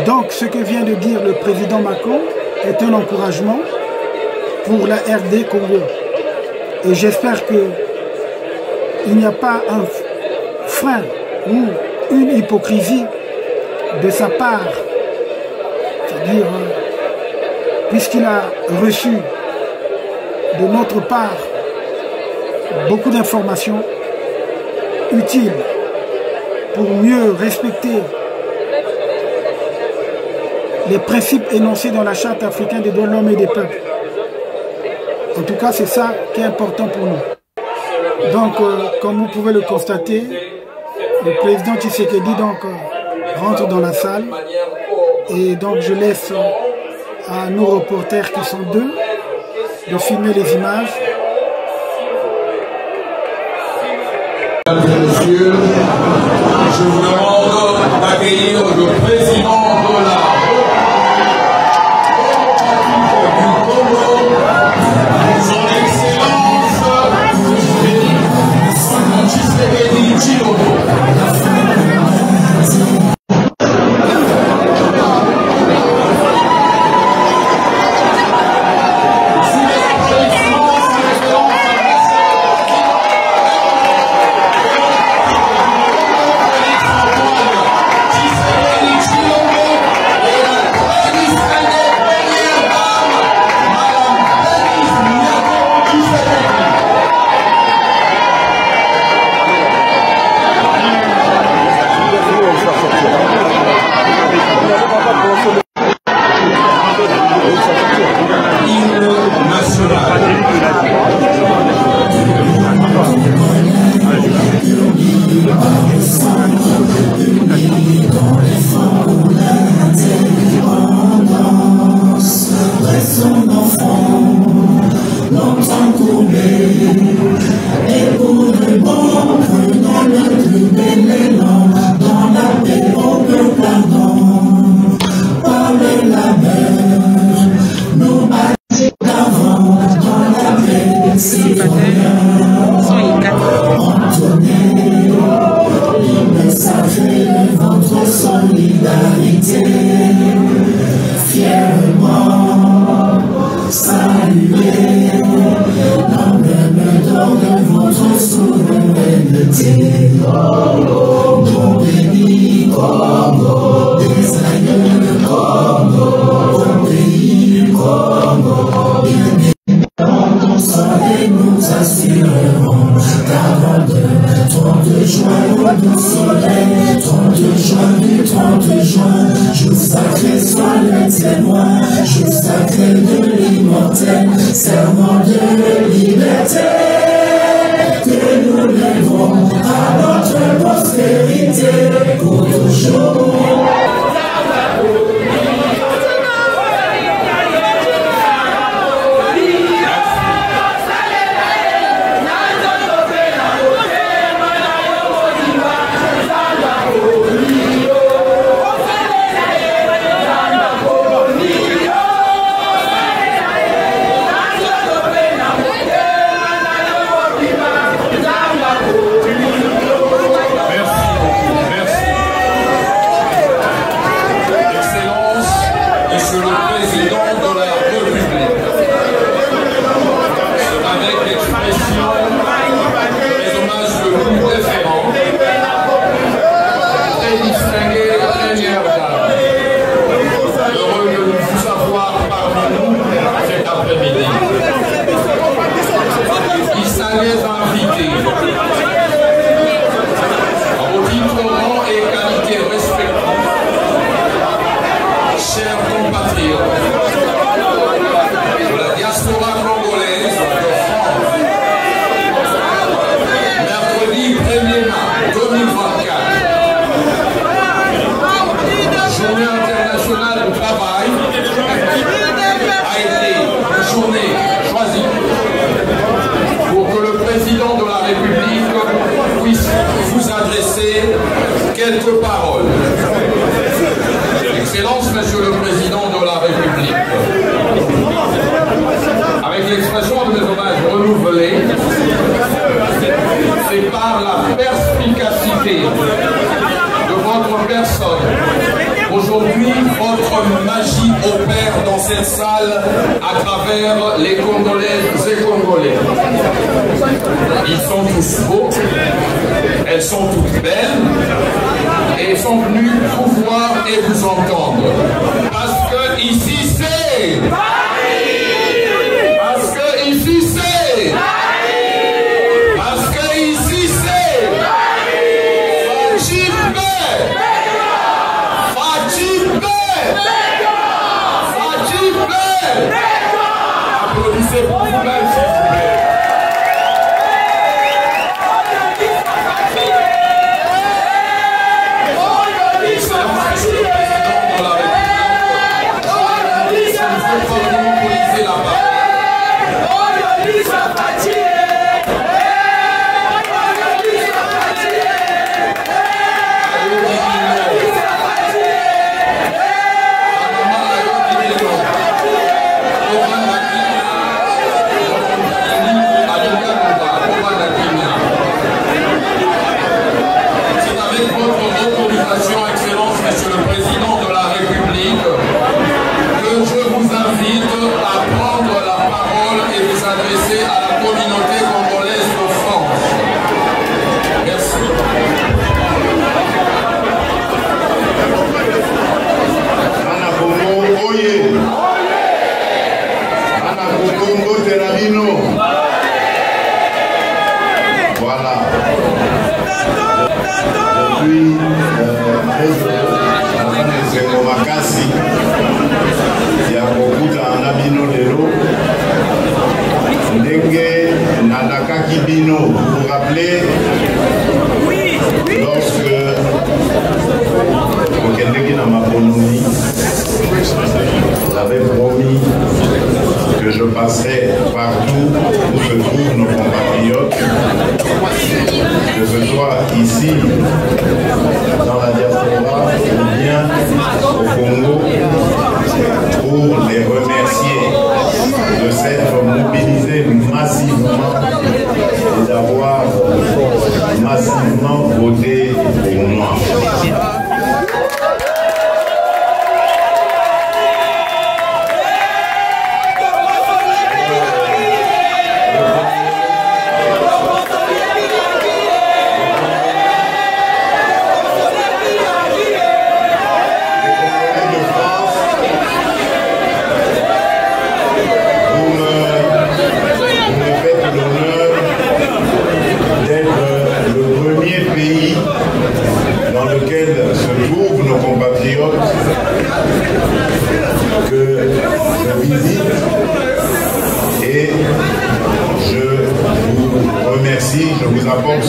Donc ce que vient de dire le président Macron est un encouragement pour la RD Congo. Et j'espère qu'il n'y a pas un frein ou une hypocrisie de sa part. C'est-à-dire, puisqu'il a reçu de notre part beaucoup d'informations utiles pour mieux respecter les principes énoncés dans la Charte africaine des droits de l'homme et des peuples. En tout cas, c'est ça qui est important pour nous. Donc, comme vous pouvez le constater, le président Tshisekedi donc, rentre dans la salle. Et donc, je laisse à nos reporters qui sont deux de filmer les images. Mesdames et messieurs, je vous demande d'accueillir le président de la... c'est moi, je sacré de l'immortel, serment de liberté, que nous lèverons à notre postérité pour toujours. Pour me faire l'honneur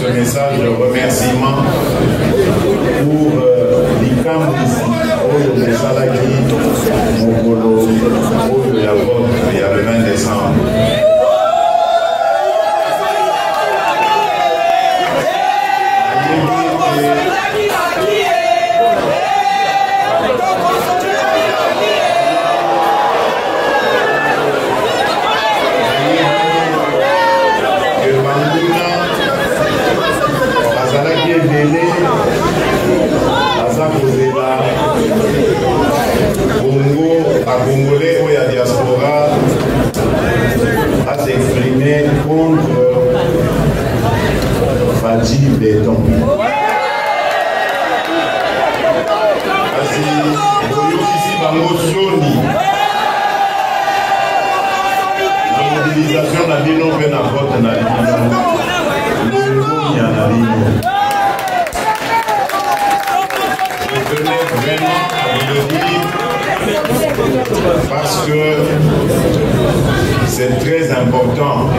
ce message de remerciement pour l'ICAM au Salaki, au Bolo, au Yabot, il y a le 20 décembre. Congolais ou la diaspora à s'exprimer contre Fadi Béton. Parce que nous ici, Bangosoni, la mobilisation n'a dit non, mais n'importe n'a dit non. Nous n'y en a dit non. Je tenais vraiment à le dire. Parce que c'est très important.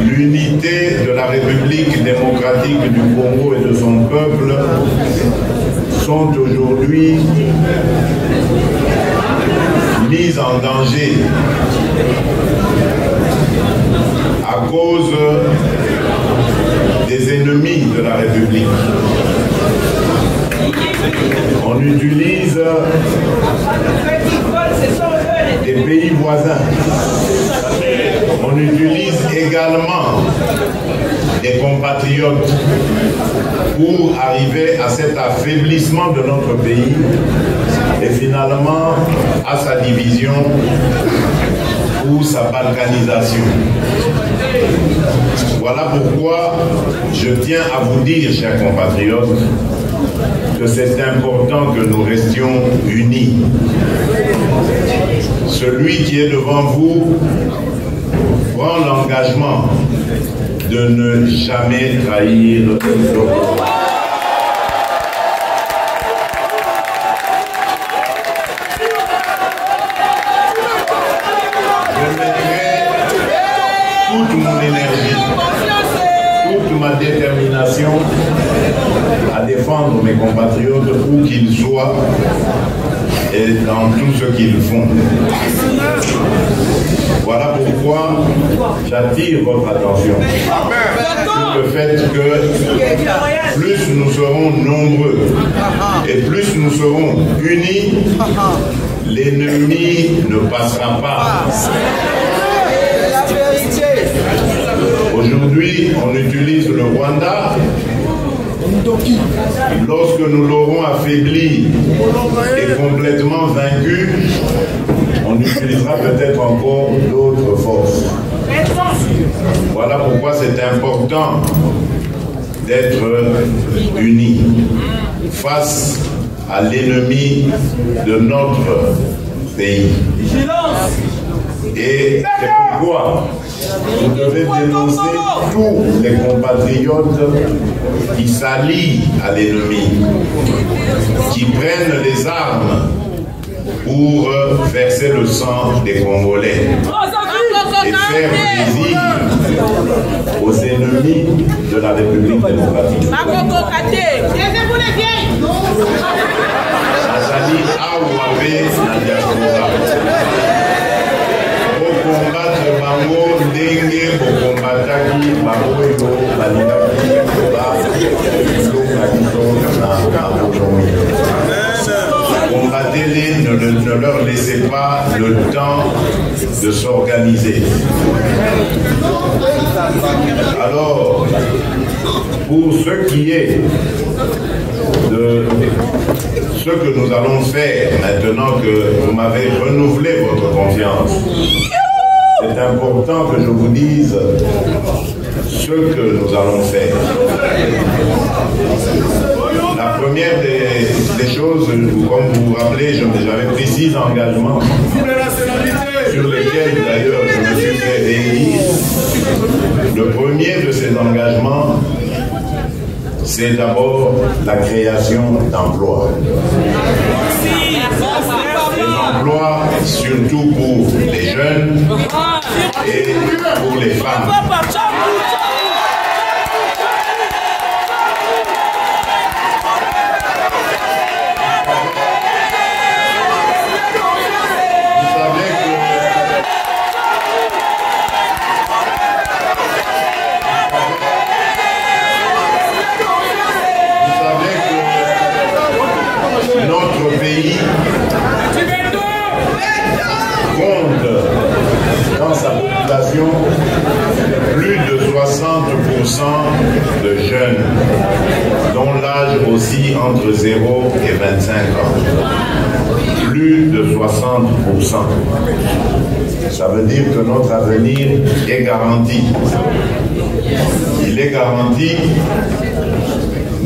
L'unité de la République démocratique du Congo et de son peuple sont aujourd'hui mises en danger à cause des ennemis de la République. On utilise des pays voisins. On utilise également des compatriotes pour arriver à cet affaiblissement de notre pays et finalement à sa division ou sa balkanisation. Voilà pourquoi je tiens à vous dire, chers compatriotes, que c'est important que nous restions unis. Celui qui est devant vous prend l'engagement de ne jamais trahir l'autre. Je mettrai toute mon énergie, toute ma détermination à défendre mes compatriotes où qu'ils soient et dans tout ce qu'ils font. Voilà pourquoi j'attire votre attention sur le fait que plus nous serons nombreux et plus nous serons unis, l'ennemi ne passera pas. Aujourd'hui, on utilise le Rwanda. Lorsque nous l'aurons affaibli et complètement vaincu, on utilisera peut-être encore d'autres forces. Voilà pourquoi c'est important d'être unis face à l'ennemi de notre pays. Et c'est pourquoi vous devez dénoncer tous les compatriotes qui s'allient à l'ennemi, qui prennent les armes pour verser le sang des Congolais et faire plaisir aux ennemis de la République démocratique. Combattez-les, ne leur laissez pas le temps de s'organiser. Alors, pour ce qui est de ce que nous allons faire maintenant que vous m'avez renouvelé votre confiance, c'est important que je vous dise ce que nous allons faire. La première des choses, comme vous vous rappelez, j'avais pris 6 engagements sur lesquels d'ailleurs je me suis fait réélire. Le premier de ces engagements, c'est d'abord la création d'emplois. Emploi surtout pour les jeunes et pour les femmes. millions de jeunes, dont l'âge aussi entre 0 et 25 ans. Plus de 60%. Ça veut dire que notre avenir est garanti. Il est garanti,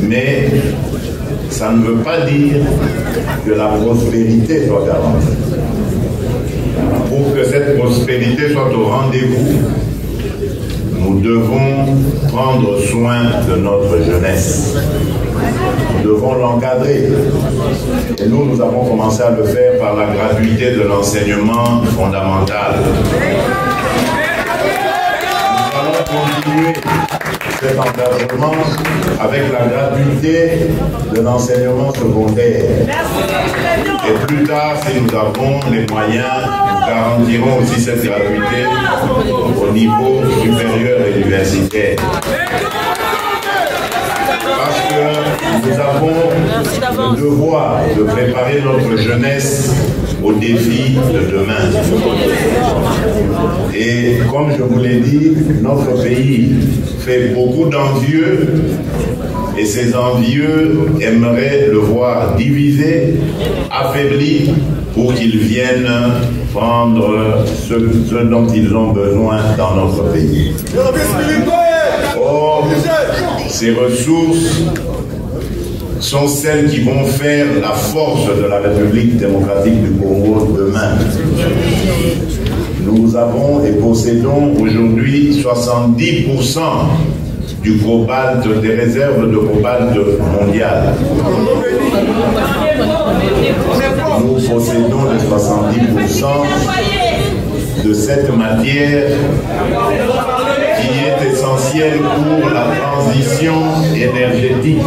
mais ça ne veut pas dire que la prospérité soit garantie. Pour que cette prospérité soit au rendez-vous, nous devons prendre soin de notre jeunesse. Nous devons l'encadrer. Et nous avons commencé à le faire par la gratuité de l'enseignement fondamental. Nous allons continuer cet engagement avec la gratuité de l'enseignement secondaire. Et plus tard, si nous avons les moyens, nous garantirons aussi cette gratuité au niveau supérieur et universitaire. Parce que nous avons le devoir de préparer notre jeunesse aux défis de demain. Et comme je vous l'ai dit, notre pays fait beaucoup d'envieux et ces envieux aimeraient le voir divisé, affaibli, pour qu'ils viennent prendre ce dont ils ont besoin dans notre pays. Or, ces ressources sont celles qui vont faire la force de la République démocratique du Congo demain. Nous avons et possédons aujourd'hui 70% du cobalt, des réserves de cobalt mondiales. Nous possédons les 70% de cette matière qui est essentielle pour la transition énergétique.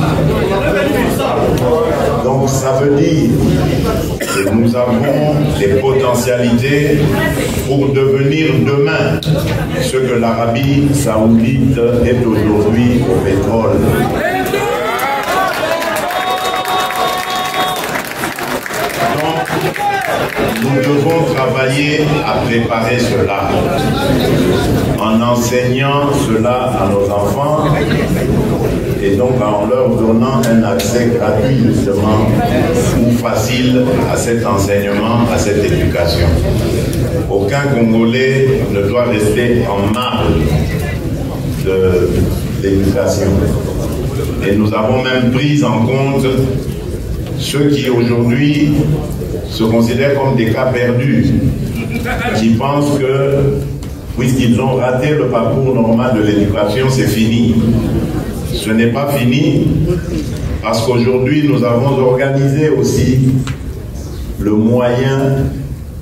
Donc ça veut dire que nous avons des potentialités pour devenir demain ce que l'Arabie Saoudite est aujourd'hui au pétrole. Nous devons travailler à préparer cela, en enseignant cela à nos enfants et donc en leur donnant un accès gratuit justement ou facile à cet enseignement, à cette éducation. Aucun Congolais ne doit rester en marge de l'éducation. Et nous avons même pris en compte ceux qui aujourd'hui se considèrent comme des cas perdus, qui pensent que puisqu'ils ont raté le parcours normal de l'éducation, c'est fini. Ce n'est pas fini, parce qu'aujourd'hui nous avons organisé aussi le moyen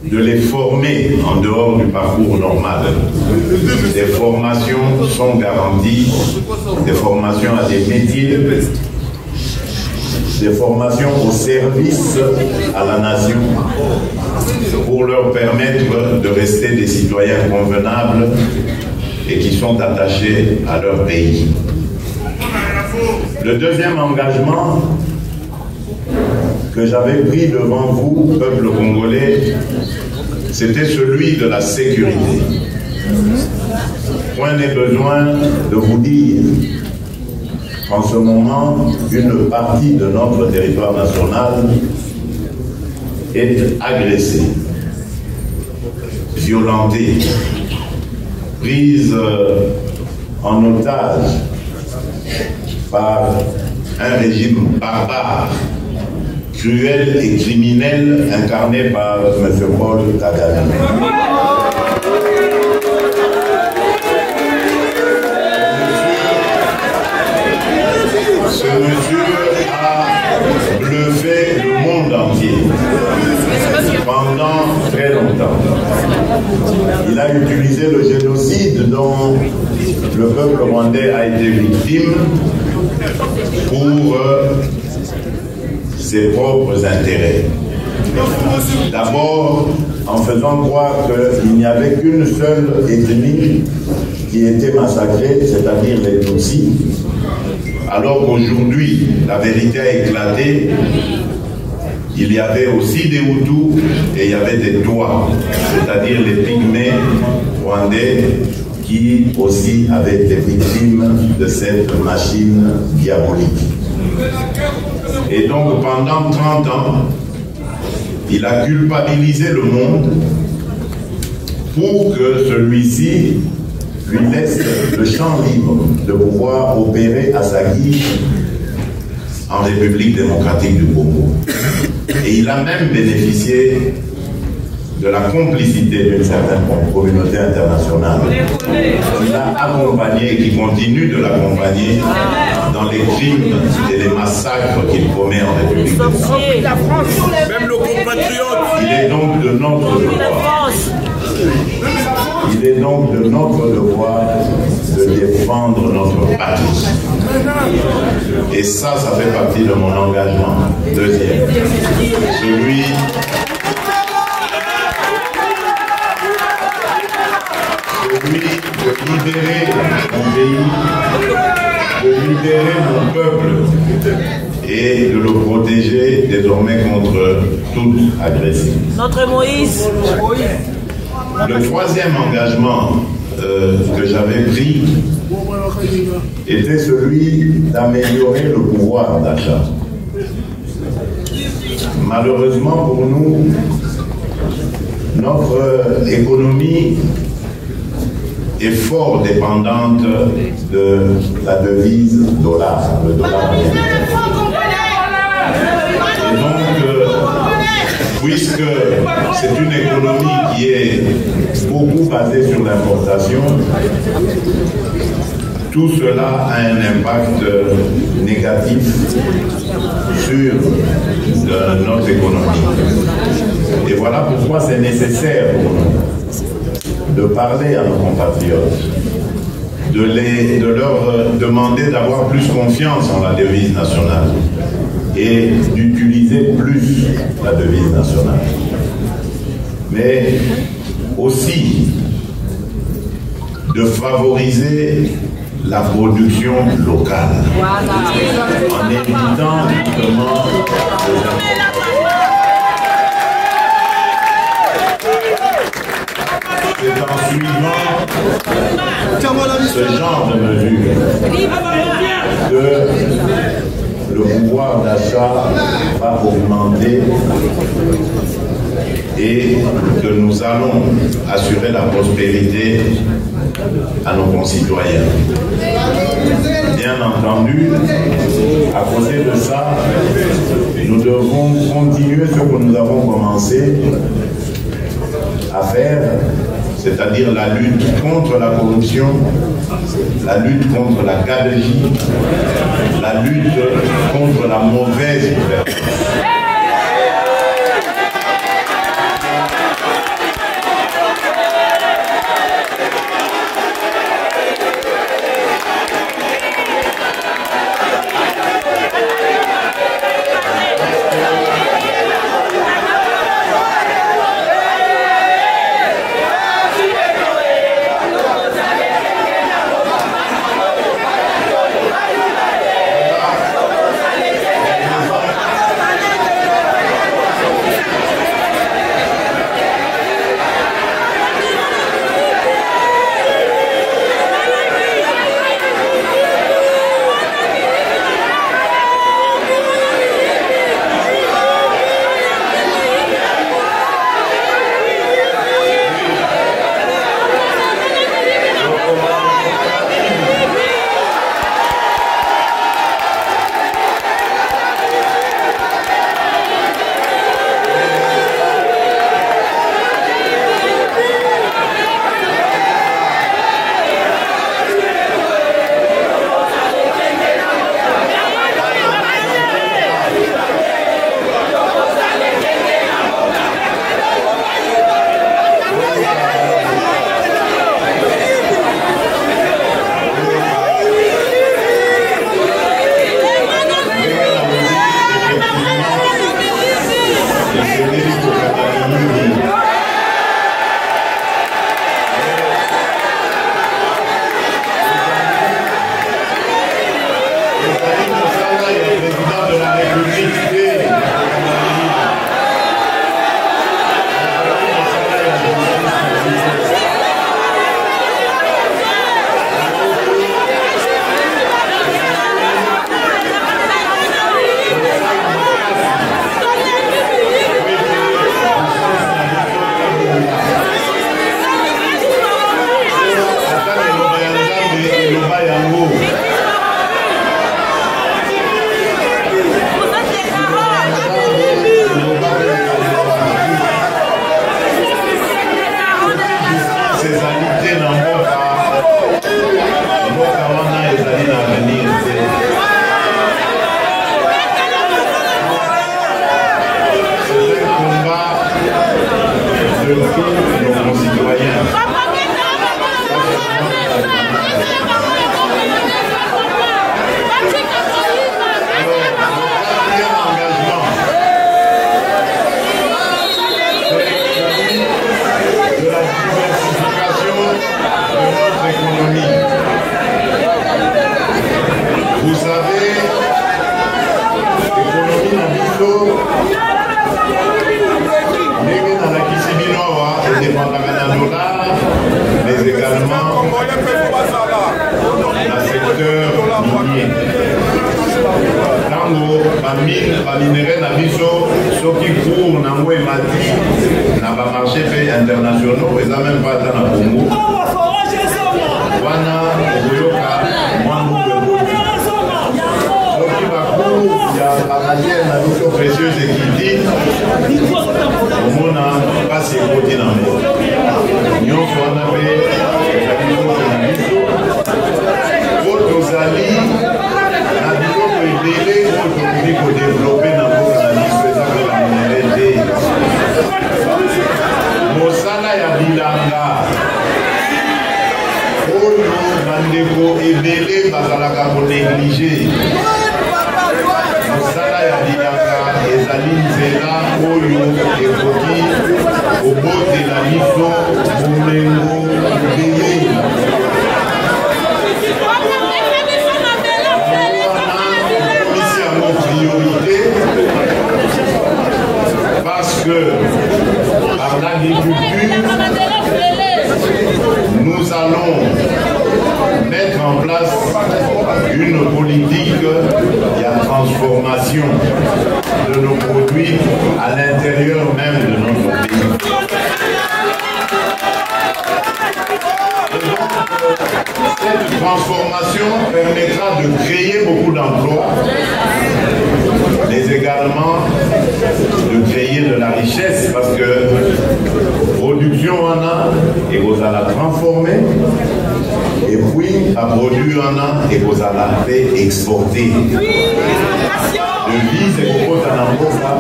de les former en dehors du parcours normal. Des formations sont garanties, des formations à des métiers, des formations au service à la nation pour leur permettre de rester des citoyens convenables et qui sont attachés à leur pays. Le deuxième engagement que j'avais pris devant vous, peuple congolais, c'était celui de la sécurité. Point n'est besoin de vous dire en ce moment, une partie de notre territoire national est agressée, violentée, prise en otage par un régime barbare, cruel et criminel incarné par M. Paul Kagame. Ce monsieur a bluffé le monde entier pendant très longtemps. Il a utilisé le génocide dont le peuple rwandais a été victime pour ses propres intérêts. D'abord, en faisant croire qu'il n'y avait qu'une seule ethnie qui était massacrée, c'est-à-dire les Tutsis. Alors qu'aujourd'hui, la vérité a éclaté, il y avait aussi des Hutus et il y avait des Tois, c'est-à-dire les pygmées rwandais qui aussi avaient été victimes de cette machine diabolique. Et donc pendant 30 ans, il a culpabilisé le monde pour que celui-ci lui laisse le champ libre de pouvoir opérer à sa guise en République démocratique du Congo. Et il a même bénéficié de la complicité d'une certaine communauté internationale qui l'a accompagné et qui continue de l'accompagner dans les crimes et les massacres qu'il commet en République démocratique. Même le compatriote. Il est donc de notre devoir. Il est donc de notre devoir de défendre notre patrie. Et ça, ça fait partie de mon engagement. Deuxième, celui de libérer mon pays, de libérer mon peuple et de le protéger désormais contre toute agression. Notre Moïse. Le troisième engagement que j'avais pris était celui d'améliorer le pouvoir d'achat. Malheureusement pour nous, notre économie est fort dépendante de la devise dollar, le dollar américain. Et donc, puisque c'est une économie qui est beaucoup basée sur l'importation, tout cela a un impact négatif sur notre économie. Et voilà pourquoi c'est nécessaire pour nous de parler à nos compatriotes, de leur demander d'avoir plus confiance en la devise nationale et d'utiliser plus la devise nationale. Mais aussi de favoriser la production locale en évitant justement les importations. C'est en suivant ce genre de mesures que le pouvoir d'achat va augmenter et que nous allons assurer la prospérité à nos concitoyens. Bien entendu, à côté de ça, nous devons continuer ce que nous avons commencé à faire, c'est-à-dire la lutte contre la corruption, la lutte contre la gabegie, la lutte contre la mauvaise gouvernance. Nango, bamine, baminere na biso, ceux qui courent, nango et mati, n'a pas marché pays internationaux, ils n'ont même pas dans le Congo. Wana, Oyoka, Mwango, ceux qui courent, il y a la matière, la biso précieuse et qui dit, on n'a pas ses côtés dans le monde. Nous, on a fait la biso, on a biso. Autres amis, pour développer dans vos analyses, c'est avec la minorité. Mosala ya bilanga. Oh non, Bandeko et Bélé, Bazalaka pour négliger. Mosala ya bilanga, les amis, c'est là, Oyo, Ekoki, au bout de la Mifo, Boumengo, Bélé. Parce que par l'agriculture, nous allons mettre en place une politique de transformation de nos produits à l'intérieur même de notre pays. Cette transformation permettra de créer beaucoup d'emplois, mais également de créer de la richesse parce que production en a et vous allez transformer et puis à produire en a et vous allez exporter. Devise et propose à l'emploi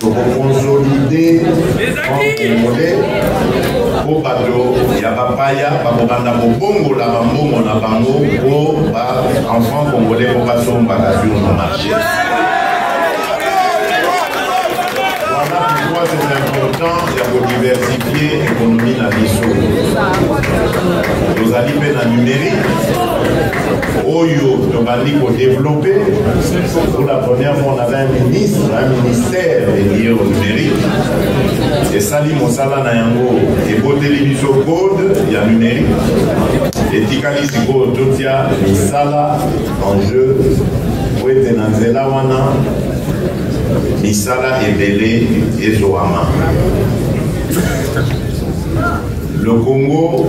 pour consolider en monnaie. Au bateau, il y a papaya, papabanda, bongo, la bambo, mon abango, pour enfants congolais, pour passer en bagage sur le marché. Voilà pourquoi c'est important de diversifier l'économie de la mission. Nous allons dans le numérique. Oyo, nous allons développer. Pour la première fois, on avait un ministre, un ministère lié au numérique. Et Salim Osala N'Yangou, et pour télévision code, il y a numérique. Et Tikali Siko, tout il y a Misala en jeu. Pour être dans Zela Wana, Misala et Bélé et Zoama. Le Congo.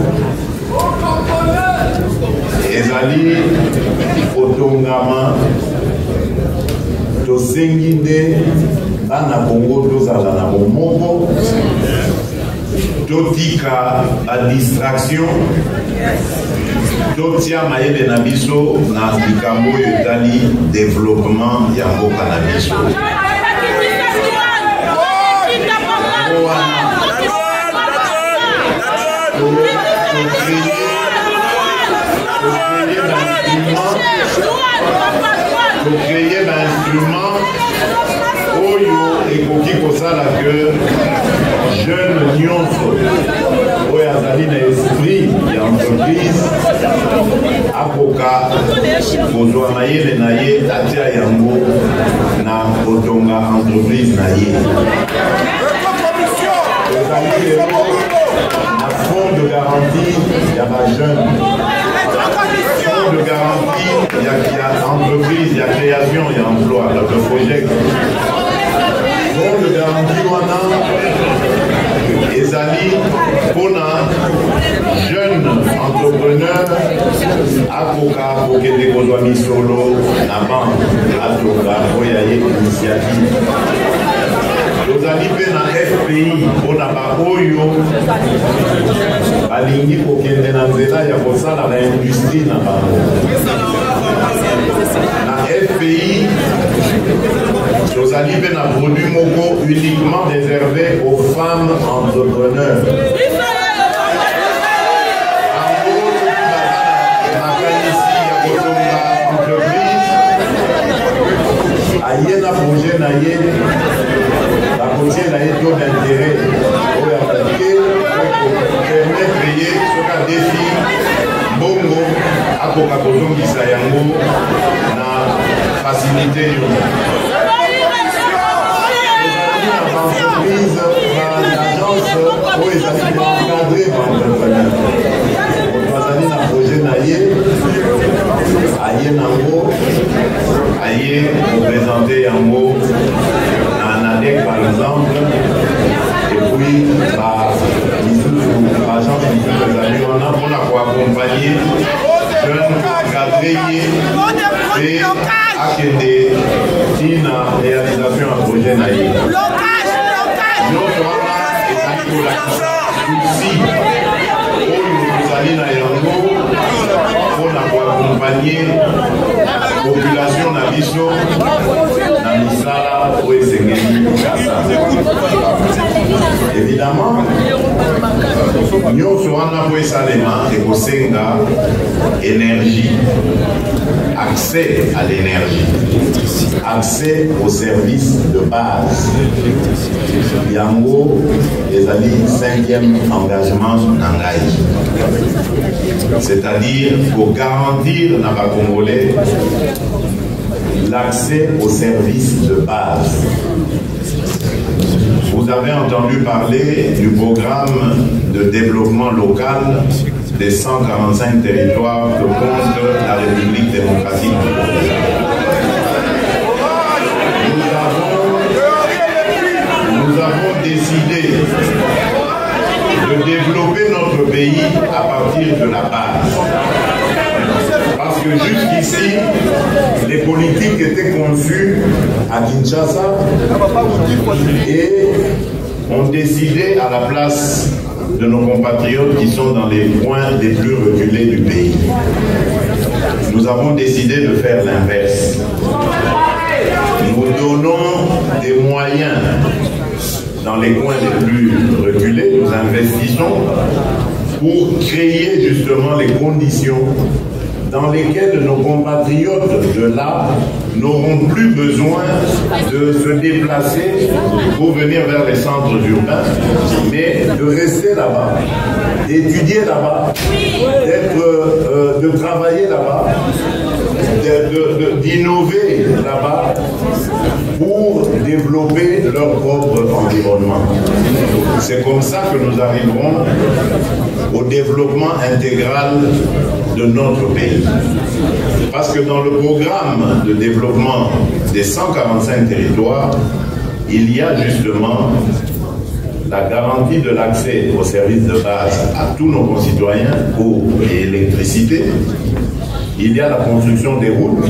Ezali Otongama Tosengide Bana Congo tozala na bomoko totika a distraction totia mayele na biso na likambo etali développement ya mboka na biso pour créer un instrument Oyo et Koki Kosala que jeune nyonso Oyazali na esprit ya entreprise Apoka Kozwa Mayele na ye Atia Yango na Otonga entreprise na ye na fond de garantie ya ba jeune de garantie, il y a entreprise, il y a création, il y a emploi, donc le projet. Fonds de garantie, on a les amis, on a jeunes entrepreneurs, avocats, pour qu'ils aient besoin de solo, la banque, avocats, pour y aller l'initiative. Nous arrivons dans FPI, on a pas Oyo, Balingi pour qu'il y ait dans Zela, il y a pour ça dans l'industrie. Dans FPI, nous arrivons dans produits moko uniquement réservés aux femmes entrepreneurs. Aïe, la projet n'aïe, la projet n'aïe taux d'intérêt pour appliquer, pour permettre de payer ce qu'a défi Bongo, à Bocarou, qui s'ayango, la facilité. L'entreprise, l'agence, où les amis sont encadrés par l'entrepreneur. On va aller dans le projet n'aïe, aïe nango, aïe représenter yango en ADEC par exemple, et puis par l'agence des amis, on a pour accompagner jeunes cadrés et acquérir une réalisation à projet naïe. Pour accompagner la population de Bichon, dans Misala, pour essayer de évidemment, nous serons là pour essayer de énergie, accès à l'énergie, accès aux services de base. Yango, les amis, 5e engagement sur Nangaï. C'est-à-dire pour garantir dans le Congolais l'accès aux services de base. Vous avez entendu parler du programme de développement local des 145 territoires que compte la République démocratique du Congo. Nous avons décidé de développer notre pays à partir de la base. Parce que jusqu'ici, les politiques étaient conçues à Kinshasa et ont décidé à la place de nos compatriotes qui sont dans les points les plus reculés du pays. Nous avons décidé de faire l'inverse. Nous donnons des moyens dans les coins les plus reculés, nous investissons pour créer justement les conditions dans lesquelles nos compatriotes de là n'auront plus besoin de se déplacer pour venir vers les centres urbains, mais de rester là-bas, d'étudier là-bas, de travailler là-bas, d'innover là-bas pour développer leur propre environnement. C'est comme ça que nous arriverons au développement intégral de notre pays. Parce que dans le programme de développement des 145 territoires, il y a justement la garantie de l'accès aux services de base à tous nos concitoyens, eau et électricité. Il y a la construction des routes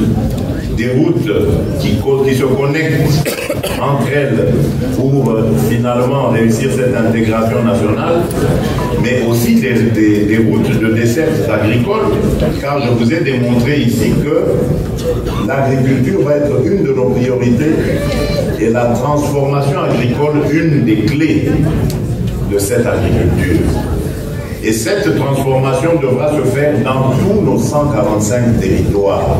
qui se connectent entre elles pour finalement réussir cette intégration nationale, mais aussi des routes de dessertes agricoles, car je vous ai démontré ici que l'agriculture va être une de nos priorités et la transformation agricole une des clés de cette agriculture. Et cette transformation devra se faire dans tous nos 145 territoires.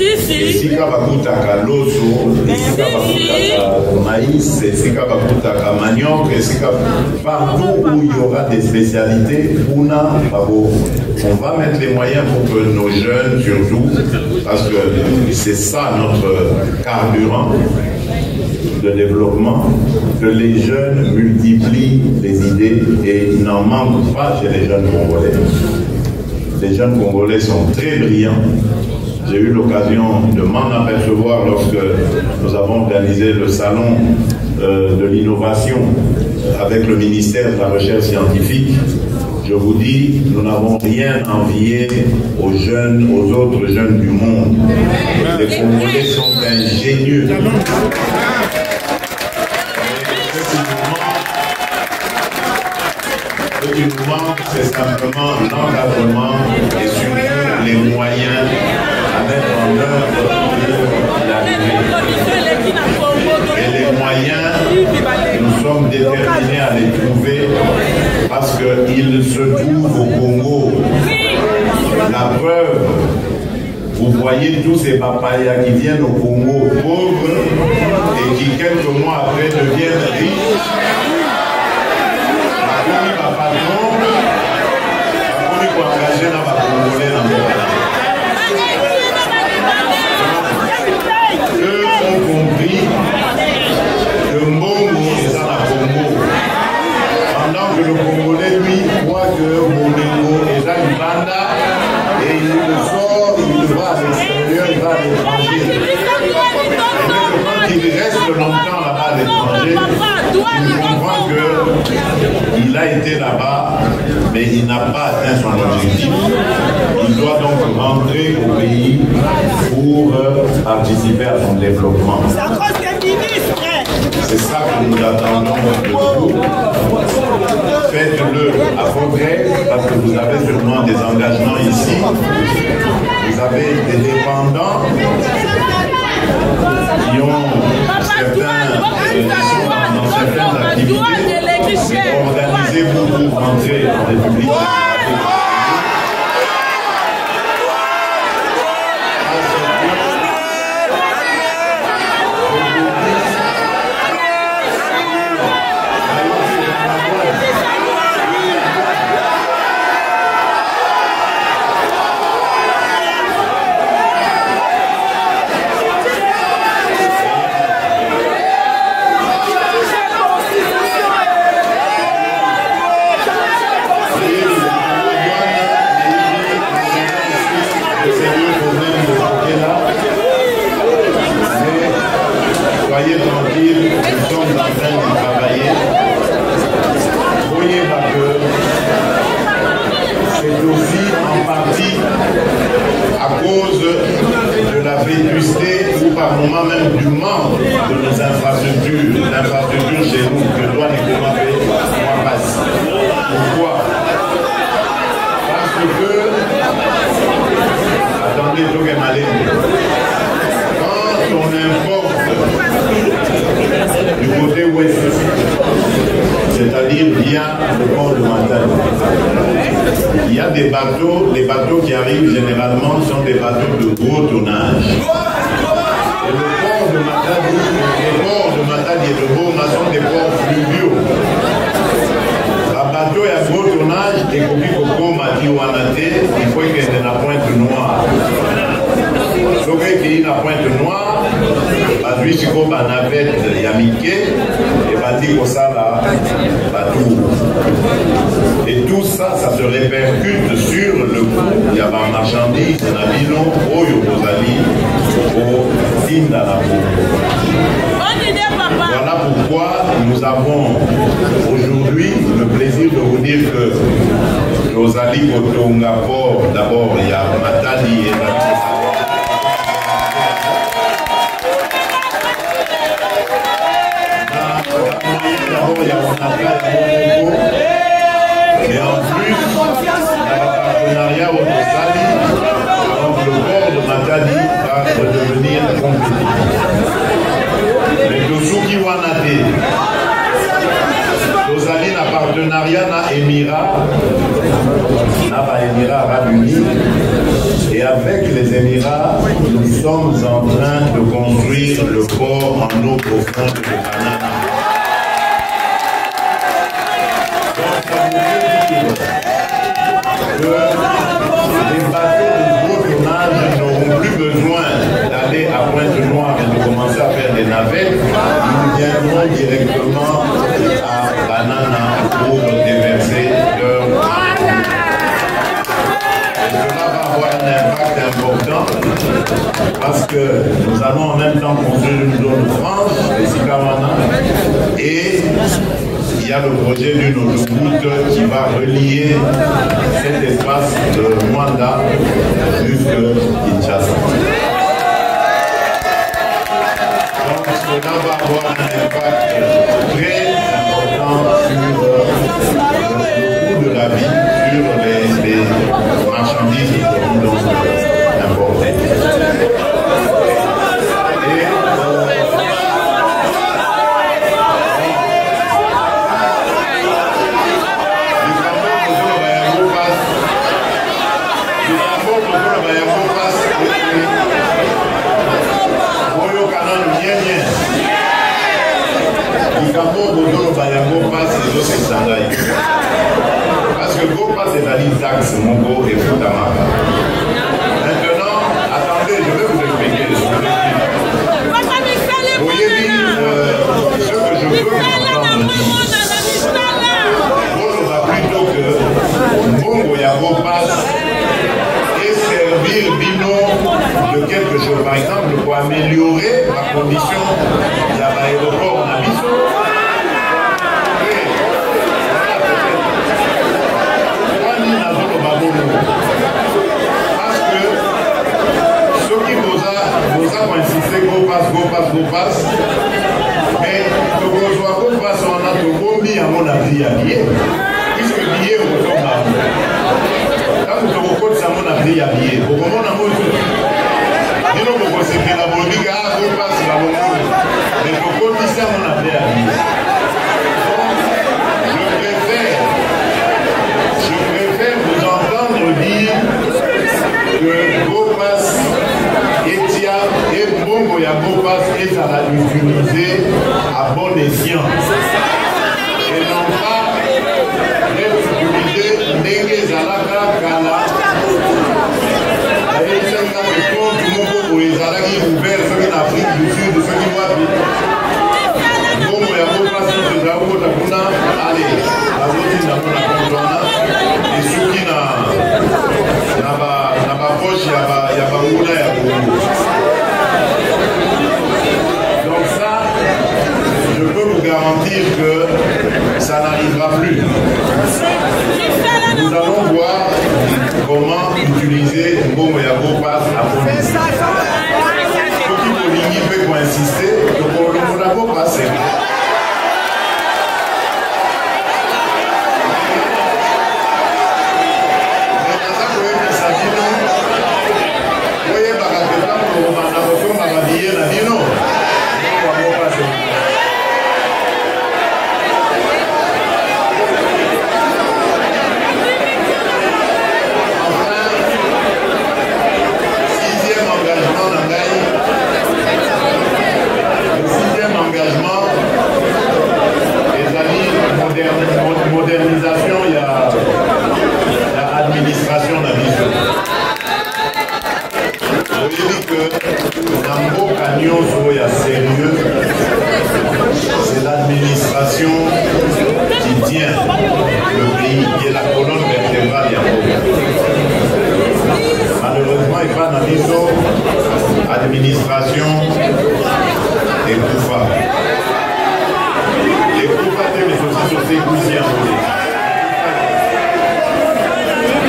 Esika bakutaka loso, esika bakutaka maïs, esika bakutaka manioc, esika partout où il y aura des spécialités, on va mettre les moyens pour que nos jeunes, surtout, parce que c'est ça notre carburant de développement, que les jeunes multiplient les idées et il n'en manque pas chez les jeunes Congolais. Les jeunes Congolais sont très brillants. J'ai eu l'occasion de m'en apercevoir lorsque nous avons organisé le salon de l'innovation avec le ministère de la Recherche scientifique. Je vous dis, nous n'avons rien envié aux jeunes, aux autres jeunes du monde. Les Congolais sont ingénieux. Ce qui nous manque, c'est simplement l'encadrement et surtout les moyens à mettre en œuvre pour l'arrivée. Et les moyens, nous sommes déterminés à les trouver parce qu'ils se trouvent au Congo. La preuve, vous voyez tous ces papayas qui viennent au Congo pauvres et qui quelques mois après deviennent riches. Eux ont compris que Mbongo est à la Congo. Pendant que le Congolais, lui, croit que Mbongo est à Luanda et il le sort, il le va. va à l'étranger, il reste longtemps là-bas à l'étranger, il comprend qu'il a été là-bas, mais il n'a pas atteint son objectif. Il doit donc rentrer au pays pour participer à son développement. C'est ça que nous attendons de vous. Faites-le à progrès, parce que vous avez sûrement des engagements ici. Vous avez des dépendants qui ont certaines activités. Organisez-vous pour rentrer en République. Quelque chose par exemple, pour améliorer la condition de l'aéroport Nabiso. Parce que ceux qui vous ont insisté, go passe, mais le bourgeois go passe en a trop mis à mon avis à billet, puisque billet vous tombe à quand vous vous coûtez à mon avis à billet, au moment où on a dit non, vous c'est que la Bolivie a go passe la Bolivie, mais vous coûtez à mon avis à billet. Que Gopas Etia et Bongo ya Gopas est à la utiliser à bon escient. Et non pas les utiliser Néguezalaka Kala. Et c'est un peu comme tout le monde pour les Alaki ouverts, ceux qui d'Afrique du Sud, ceux qui voient. Bongo ya Gopas est de la Oudakuna. Allez, la routine d'Akuna. Et ceux qui n'ont proche, il y a pas où l'air. Donc ça, je peux vous garantir que ça n'arrivera plus. Nous allons voir comment utiliser Mbongo ya Gopas à police. Ce qui peut coïncider, donc on n'a pas passé. Modernisation, il y a l'administration de la vision. Je dis que dans le mot camion, il y a sérieux, c'est l'administration qui tient le pays, qui est la colonne vertébrale. Malheureusement, il n'y a pas d'administration, et tout ça. Et pour partir, mais aussi sur ces coups-ci en fait.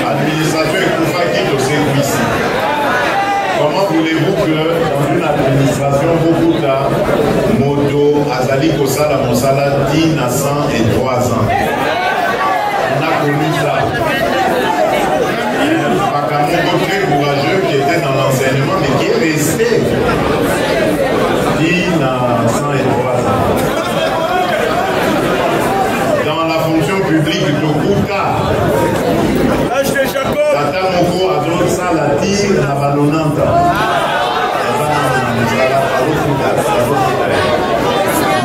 Administration et pour faire quitte ces coups-ci. Comment voulez-vous que dans une administration, beaucoup tard, Moto, Azali Kosala, Monsala, 10 à 100 et 3 ans. On a connu ça. Pakamoko très courageux qui était dans l'enseignement, mais qui est resté 10 à 100 et 3 ans. Fonction publique de Bouka. Tata Moko a donné ça la tire à Valonanta.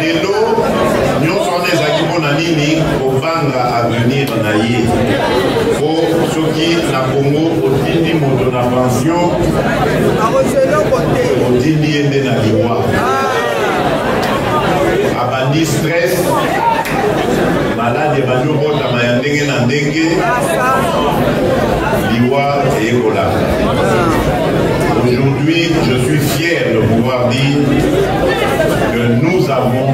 Lelo, nous sommes des Akibonanini au Vanga à venir en Aïe. Pour ceux qui n'ont Congo, au Tini Mondona pension, au Tini et des Nagiwa. Abandi stress. Malade banyo bota mayandenge na ndenge liwa et Ebola. Aujourd'hui, je suis fier de pouvoir dire que nous avons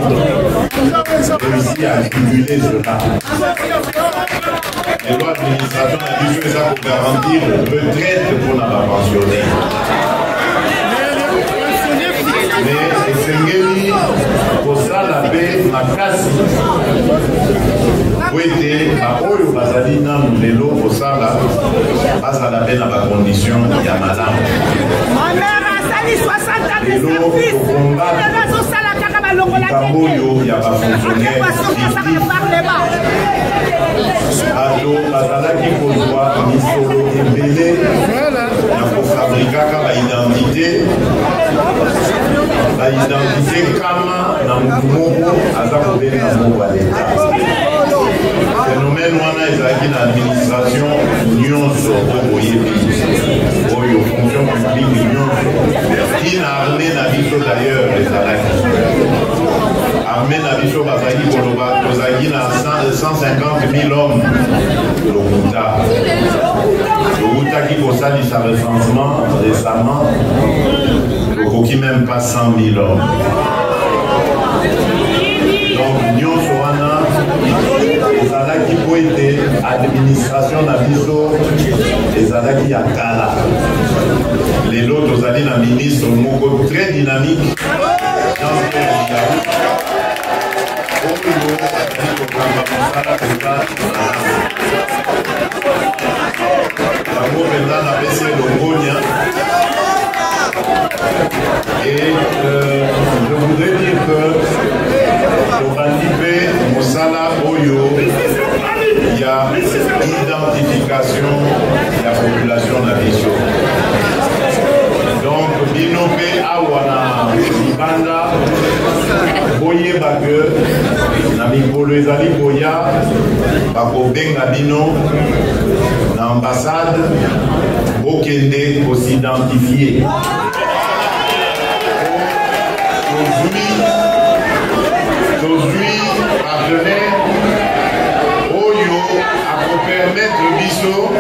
réussi à cumuler cela. Les lois d'administration a dit que ça pour garantir le retraite qu'on a pensionné. Mais Esengeli, Kosala Be, Makasi, Wete, Maoyo Bazalina, Lelo, Kosala, Bazala Be n'a pas condition, il y a madame. Ma mère a sali 60 ans de service, il y a pas fonctionnaire, Ado, Bazala qui convoit, Misolo et Bélé, pour fabriquer l'identité. La identité Kama Namukumobo Azakobé Namubaleta. Phénomène Wana Ezaki dans l'administration Union Soto Boyebi. Oyo fonction publique Union Soto. Qui n'a armé Nabiso d'ailleurs les Alaki. Armé Nabiso Bazaki Boloba Kozaki n'a 150 000 hommes. Lokuta. Lokuta qui possède sa recensement récemment. si même pas 100 000 hommes. Donc, nous, administration d'Abiso, les Alaki à Kala. Les autres années, la ministre Moko très dynamique. Et je voudrais dire que pour anticiper Moussala Oyo, il y a identification de la population d'Abisso. Donc, Binopé Awana, Banda, Boye Bague, Namiko Lezali Boya, Bako Bengabino, l'ambassade, Bokende, pour s'identifier. Aujourd'hui, partenaire, Oyo, à vous permettre le biseau.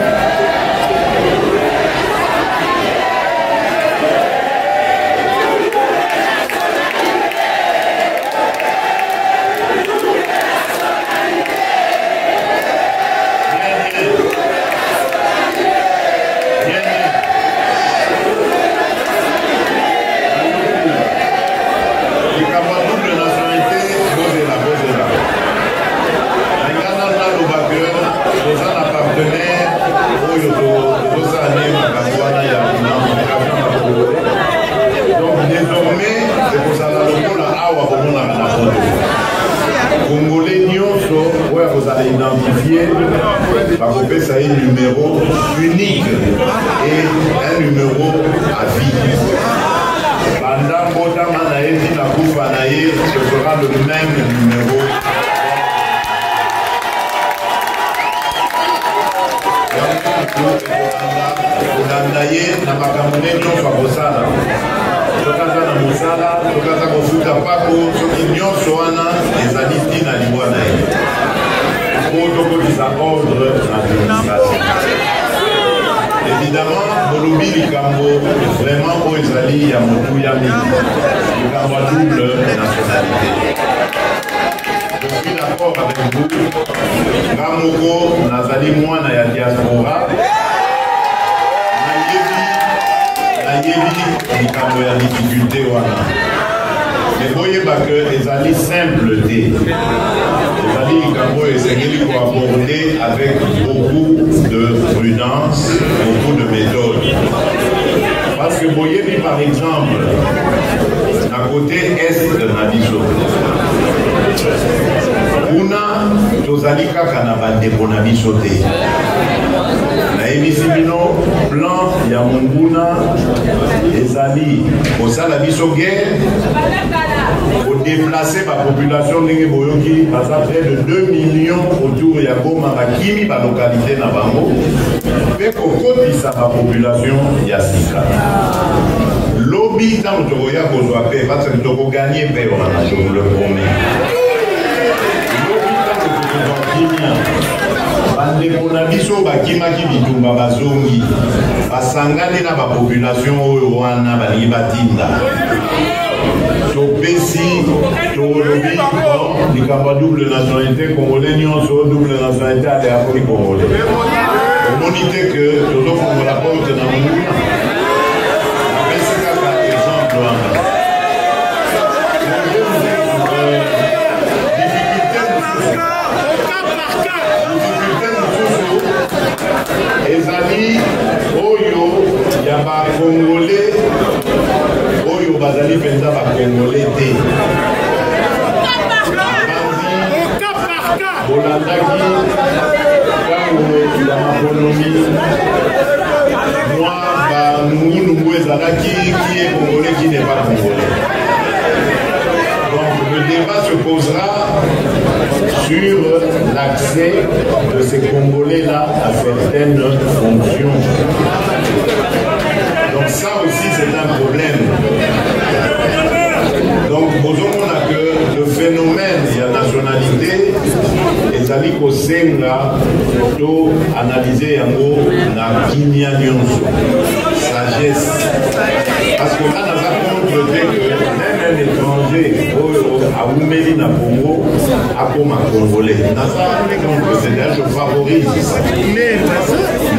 Identifié par couper ça un numéro unique et un numéro à vie. Bandal Bodamanae dit la coupe Anaïe, ce sera le même numéro. Évidemment, Bolobi Likambo, vraiment pour Isali, Yamoutou, Yami, Likambo a double nationalité. Je suis d'accord avec vous, Ramoko, Nazali Mouana et la diaspora, Nayevi, Likambo et la difficulté, mais voyez pas que les alliés simpleté, les alliés Likambo et Sengeli pour aborder avec beaucoup de prudence, beaucoup de méthode. Parce que voyez par exemple, à côté est de Nadiso, Una, Tosalika Kanabande Bonabisoté. Naemisibino, Blanc, Yamunguna, les amis, au Salabiso guerre, au déplacer la population de Boyoki, à près de 2 millions autour de Goma, Kimi, la localité Nabango, et pour côté de sa population, Yassika. Lobby, tant que vous avez parce que vous gagnez, je vous le promets. Bandeko na biso bakimaki bitumba bazongi basangani na ba population oyo wana balingi batinda topesi tolobi likambo double nationalité congolais nyonso double nationalité ale afri congolais omoni te ke tozofungola porte na monguna apesi kaka exemple wana. Les amis, Oyo, il y a pas Congolais, Oyo Bazali Penza va Congolais D. Bolandaki, Kango, il y a ma bonhomie. Moi, Mounoumoué Zalaki, qui est Congolais, qui n'est pas Congolais. Le débat se posera sur l'accès de ces Congolais-là à certaines fonctions. Donc ça aussi c'est un problème. Donc on a que le phénomène de la nationalité, les amis qu'au Senga, plutôt analyser un mot la guignanion, sagesse. Parce que là, dans un souhaité que même un étranger à Ouméli na Congo, à Coma Congolais, c'est-à-dire je favorise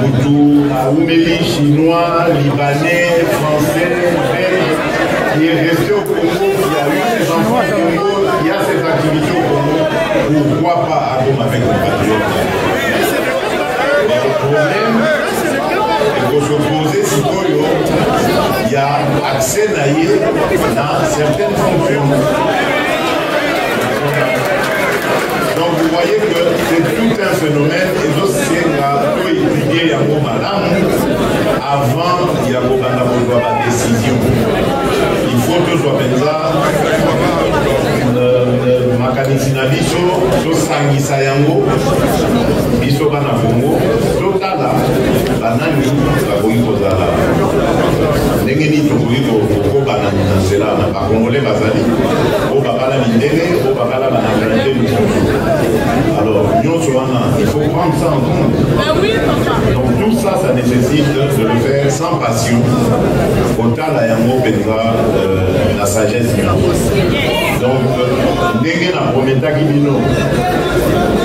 Moutou, à Ouméli, Chinois, Libanais, Français, Belge, qui est resté au Congo, qui a eu ses enfants au Congo, qui a ses activités au Congo, pourquoi pas à Coma avec nos patriotes? Il faut se poser si il y a accès dans certaines fonctions. Donc vous voyez que c'est tout un phénomène et donc c'est à tout étudier Yango Madame avant Yango Madame de voir la décision. Il faut que soit Benza, Makanisina Bicho, Sangisa Yango, Bicho Banafongo, Totala. Banani bakoki kozala ndenge nini tokoki kokobana na nzela na bakongole bazali o bakala mindele o bakala banangalite mosusu alors nyonso wana il faut prendre ça en compte. Donc tout ça, ça nécessite de le faire sans passion kotala yango mpenza na sagesse yango. Donc ndenge naprometaki bino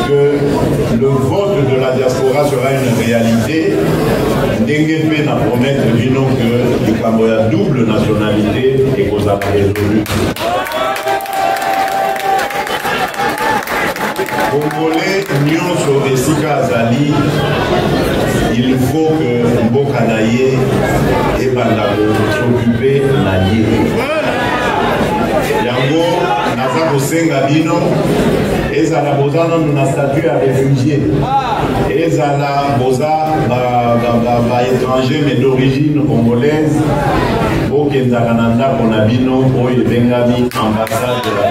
que le vote de la diaspora sera une réalité. N'engagez pas à promettre du nom que du Cameroun double nationalité et qu'on a résolu. Congolais, Nyon Sovesika Zali, il faut que Mbokanaye et Bandabo s'occupent d'Allier. Yango, Nazako Sengabino, et Zalabosa, nous avons statut à réfugiés. Et Zala Boza, étranger mais d'origine congolaise, au Kenya Canada, qu'on a bien au Bengali, ambassade de la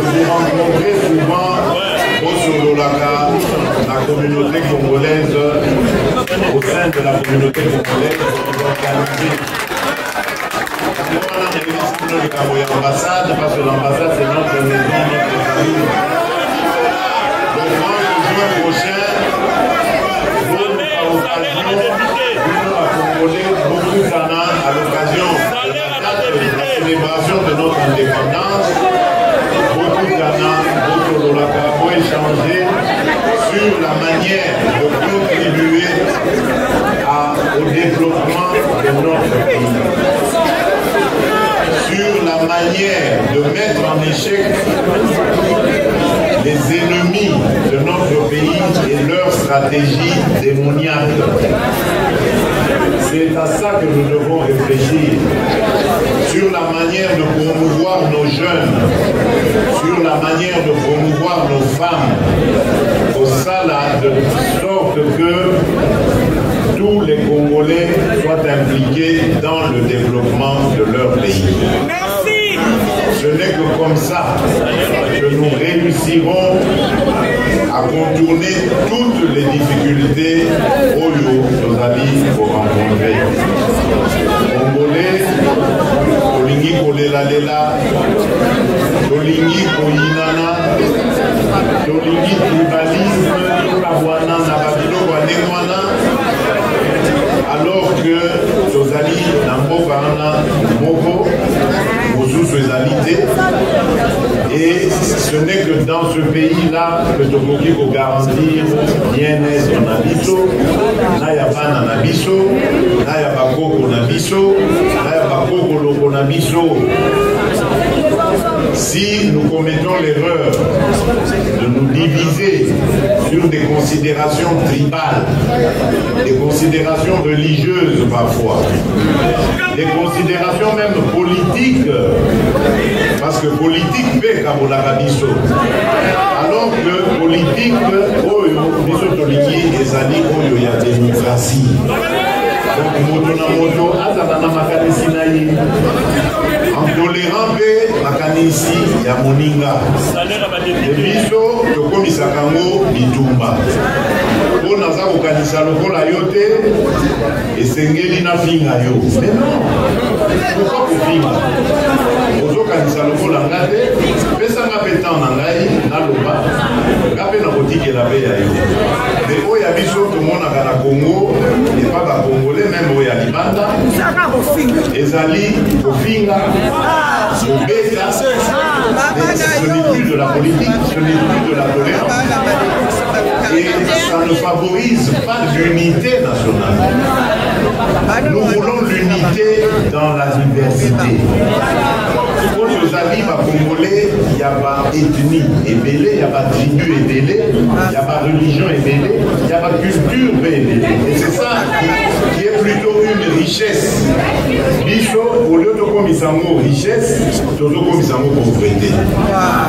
vous rencontrez souvent au Sololaka, la communauté congolaise, au sein de la communauté congolaise, vous organisez. Nous avons réussi pour l'ambassade, parce que l'ambassade c'est notre maison, notre famille. Donc, le mois de juin prochain, vous nous accompagnez à l'occasion de la célébration de notre indépendance, beaucoup d'années, beaucoup de l'Olaka pour échanger sur la manière de contribuer au développement de notre pays, sur la manière de mettre en échec les ennemis de notre pays et leur stratégie démoniaque. C'est à ça que nous devons réfléchir, sur la manière de promouvoir nos jeunes, sur la manière de promouvoir nos femmes, au salade, de sorte que tous les Congolais soient impliqués dans le développement de leur pays. Merci. Ce n'est que comme ça que nous réussirons à contourner toutes les difficultés au lieu de nos amis pour rencontrer. Congolais, Tolingi Kolelalela, Tolingi Koyinana, Tolingi Tribalisme, Kawana, Nababilo, Wanengwana, alors que nos amis Nambo Karana, Moko, et ce n'est que dans ce pays-là que Tokoki peut garantir bien est en Abisso, Nayaban en Abisso, Nayabako en Abisso, Nayabako en Abisso. Si nous commettons l'erreur de nous diviser sur des considérations tribales, des considérations religieuses parfois, des considérations même politiques, parce que politique fait Kabolarabiso, alors que politique, les amis, il y a démocratie. Donc, moto azana makanisi na yi. Intolérant pe makanisi ya moninga. Ebiso tokomisa kango bitumba. Pona za kokanisa lokola yote esengeli na finga yo. Mais non. Pourquoi kofinga? Ozokanisa lokola ngate, pesa ngapeta na ngai na loba. Ngape na kotike la be ya yo. Mais oya biso to mona kana Congo, et pas ba Congolais même oya libanda. Ezali kofinga. Mais ce n'est plus de la politique, ce n'est plus de la tolérance. Et ça ne favorise pas l'unité nationale. Nous voulons l'unité dans la diversité. Pour nos amis congolais, il y a pas ethnie ébélée, il y a pas tribu ébélée, il y a pas religion ébélée, il y a pas culture ébélée. Et c'est ça qui est plutôt une richesse. Bicho, au lieu de commissango richesse, nous avons commissango pauvreté.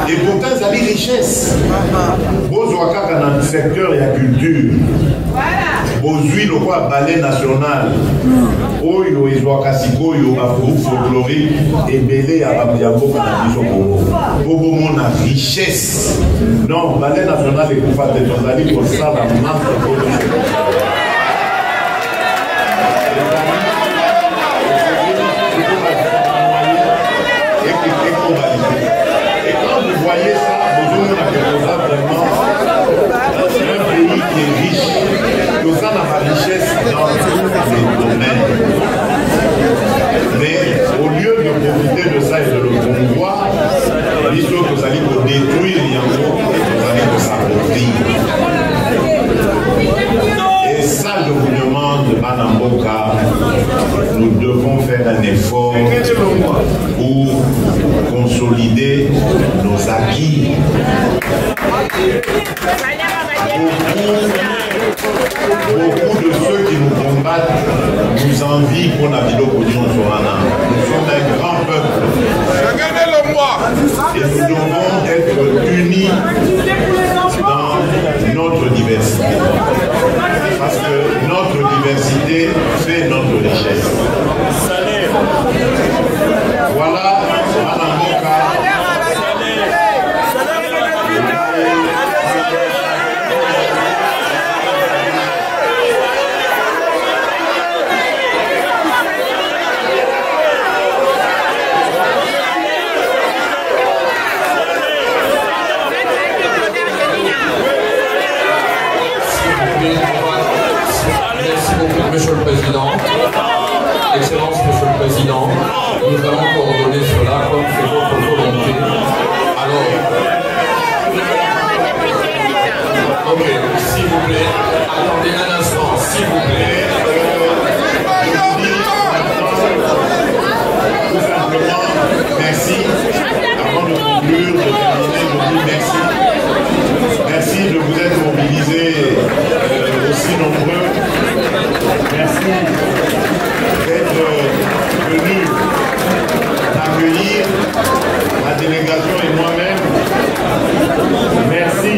Et pourtant, ça dit richesse. Bozoaka dans le secteur et la culture. Aujourd'hui, le roi ballet national, Oyo et Zoakasiko, il y a un groupe folklorique et Bélé à Bambiago, Bobo, on a richesse. Non, ballet national est pour faire des choses comme ça, la marque. Voilà, Madame Bocarou, d'être venu accueillir la délégation et moi-même. Merci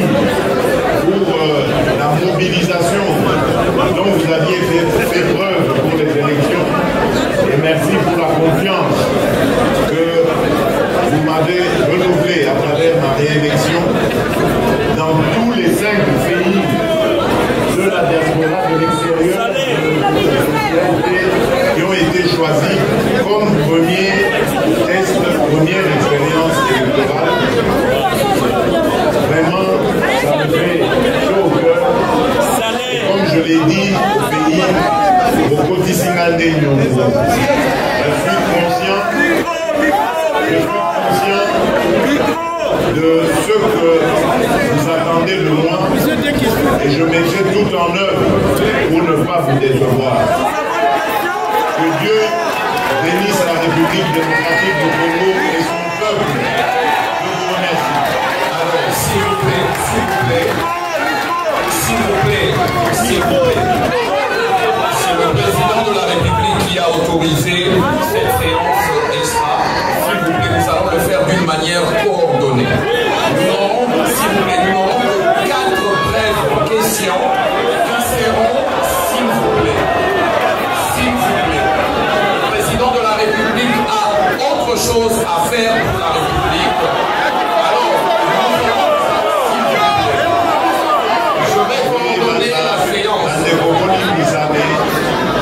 pour la mobilisation dont vous aviez fait preuve pour les élections. Et merci pour la confiance que vous m'avez renouvelée à travers ma réélection dans tous les 5 pays de la diaspora de l'extérieur qui ont été choisis comme premier test, première expérience électorale. Vraiment, ça me fait chaud au cœur. Comme je l'ai dit au pays, au côté signal des Lyons. Je suis conscient de ce que vous attendez de moi et je mettrai tout en œuvre pour ne pas vous décevoir. Que Dieu bénisse la République démocratique du Congo et son peuple. Je vous remercie. Alors, s'il vous plaît, s'il vous plaît, s'il vous plaît, s'il vous plaît. Le président de la République qui a autorisé cette séance extra, s'il vous plaît, nous allons le faire d'une manière coordonnée. Nous aurons, s'il vous plaît, nous aurons 4 brèves questions qui seront, s'il vous plaît, le président de la République a autre chose à faire pour la République. Alors, s'il vous plaît, je vais coordonner la séance.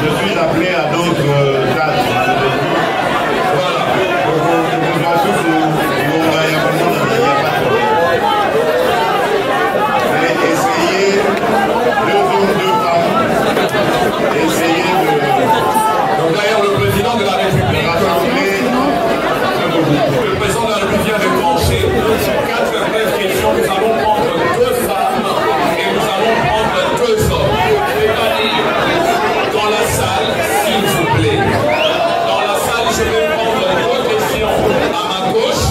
Je suis appelé à d'autres dates. Voilà. Je vous assure que il n'y a pas de problème. Mais essayez deux hommes, deux femmes. Essayez de... Donc d'ailleurs le président de la République rassembler le président de la République vient de trancher sur 4 questions. Nous allons prendre 2 femmes et nous allons prendre 2 hommes. Dans la salle, s'il vous plaît. Dans la salle, je vais prendre 2 questions à ma gauche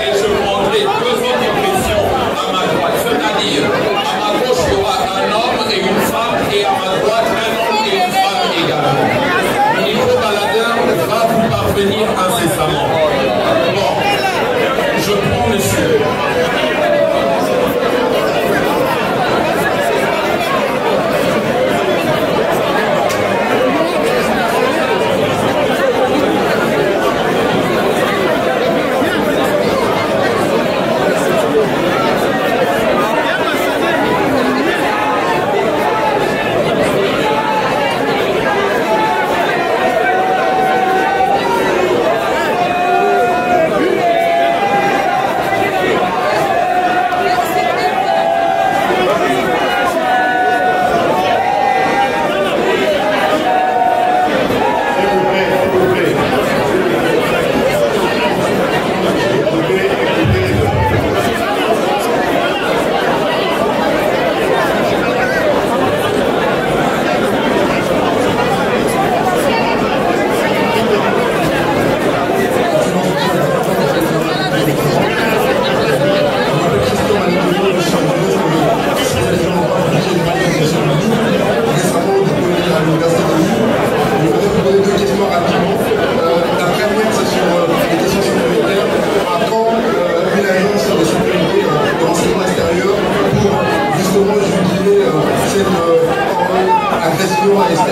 et je prendrai 2 autres questions à ma droite. C'est-à-dire, à ma gauche, il y aura un homme et une femme et à ma droite, un homme et une femme également. Micro baladeur va vous parvenir incessamment. Bon, je prends monsieur. Merci,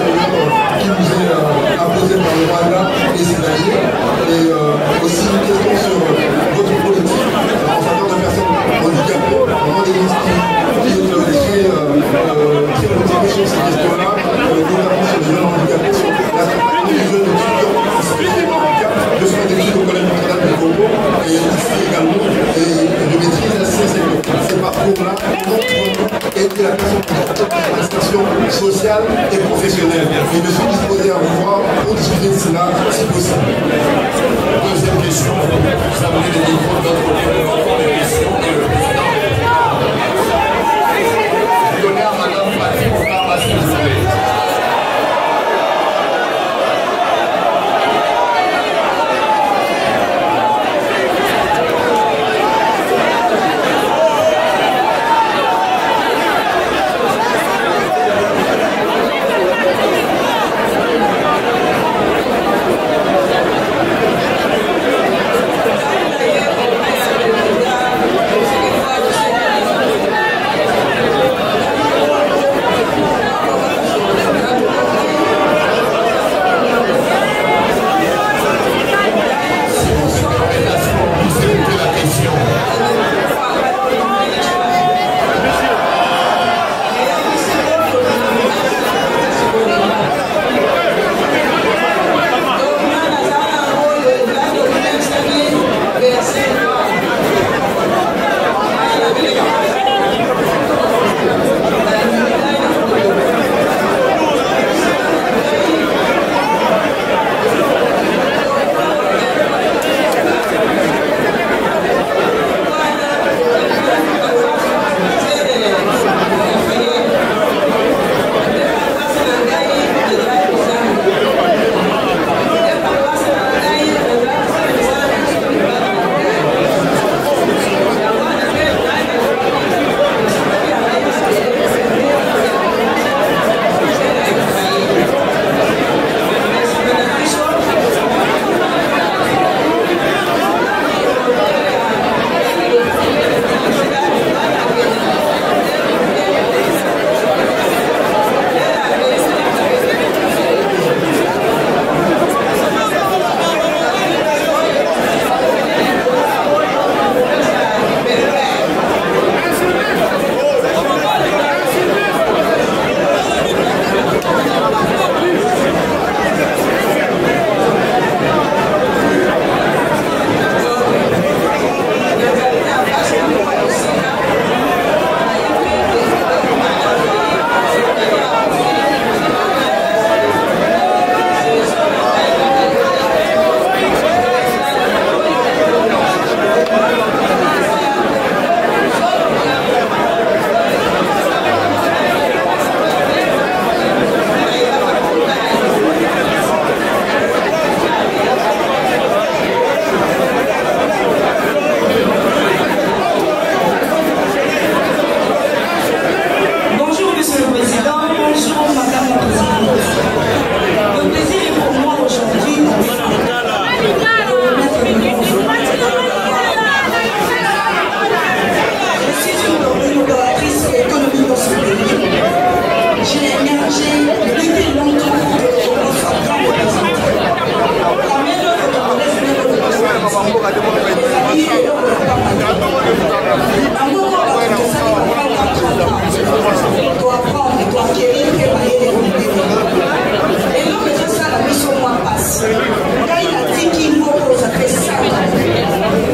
doit prendre, il doit acquérir et payer les compétences. Et l'homme de ça, la mission moi passe. Quand il a dit qu'il faut que ça fait ça,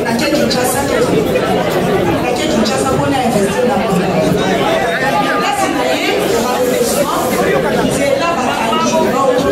la quête du Kinshasa, la quête du Kinshasa, on a investi dans la monnaie. Là, c'est moyen, le ralentissement, c'est là, et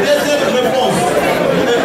deuxième réponse,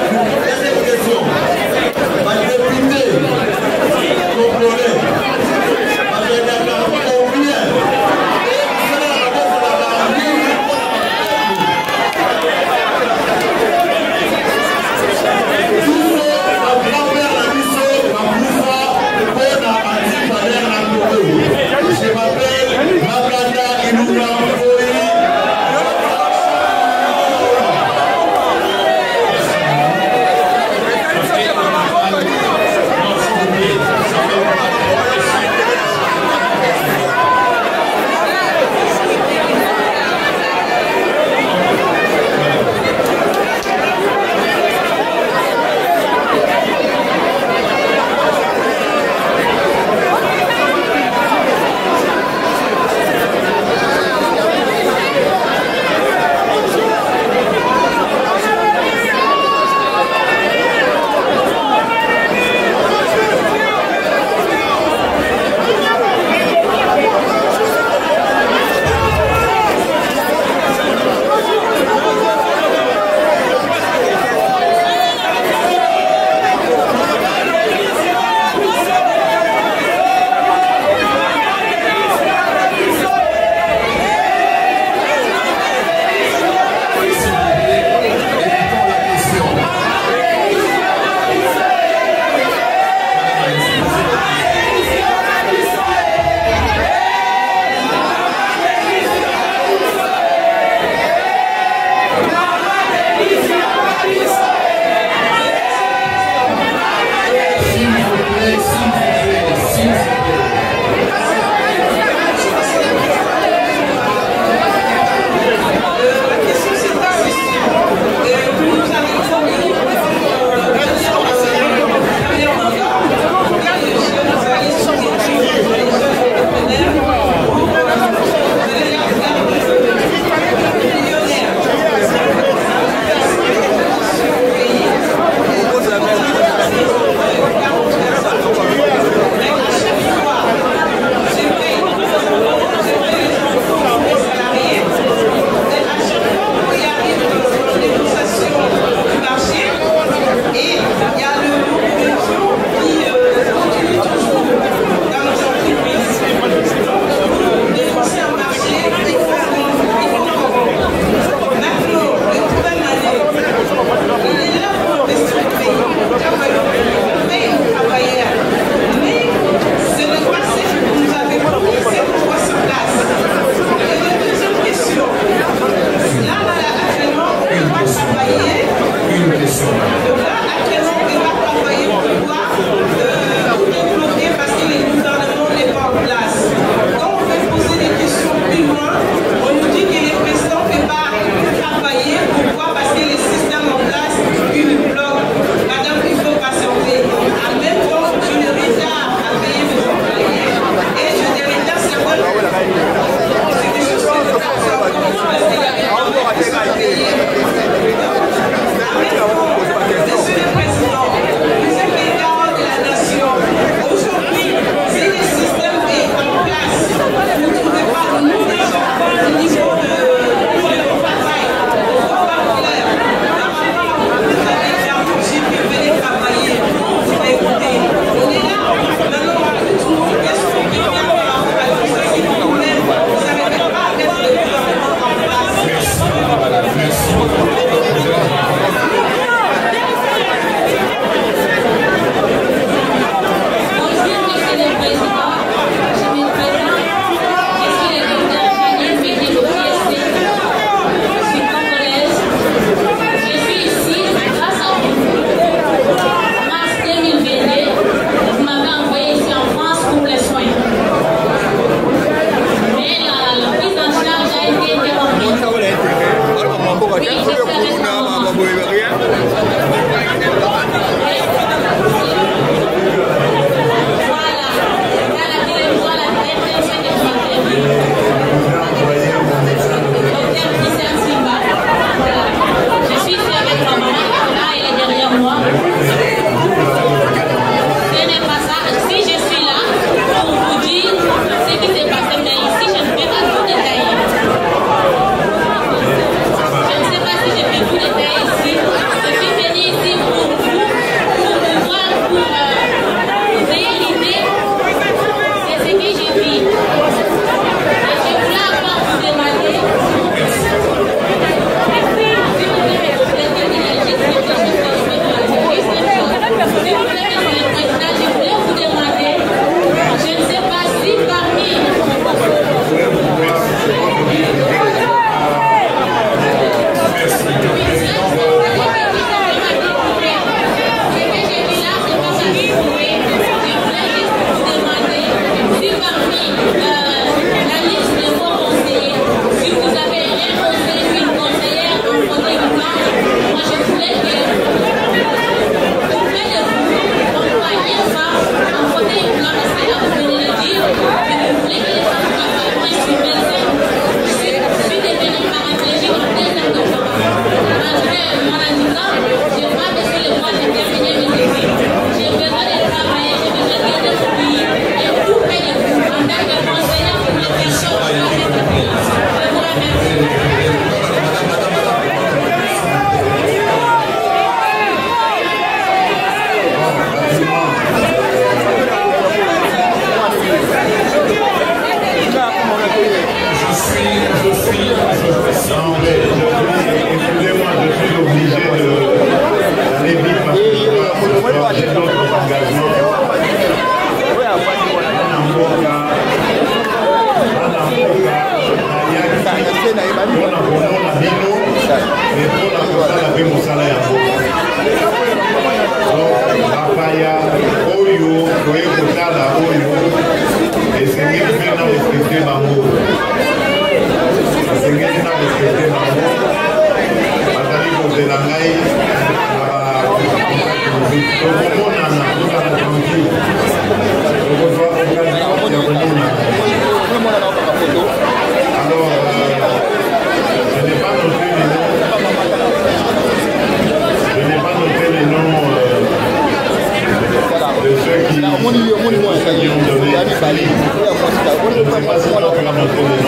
Il a parlé de la sécurité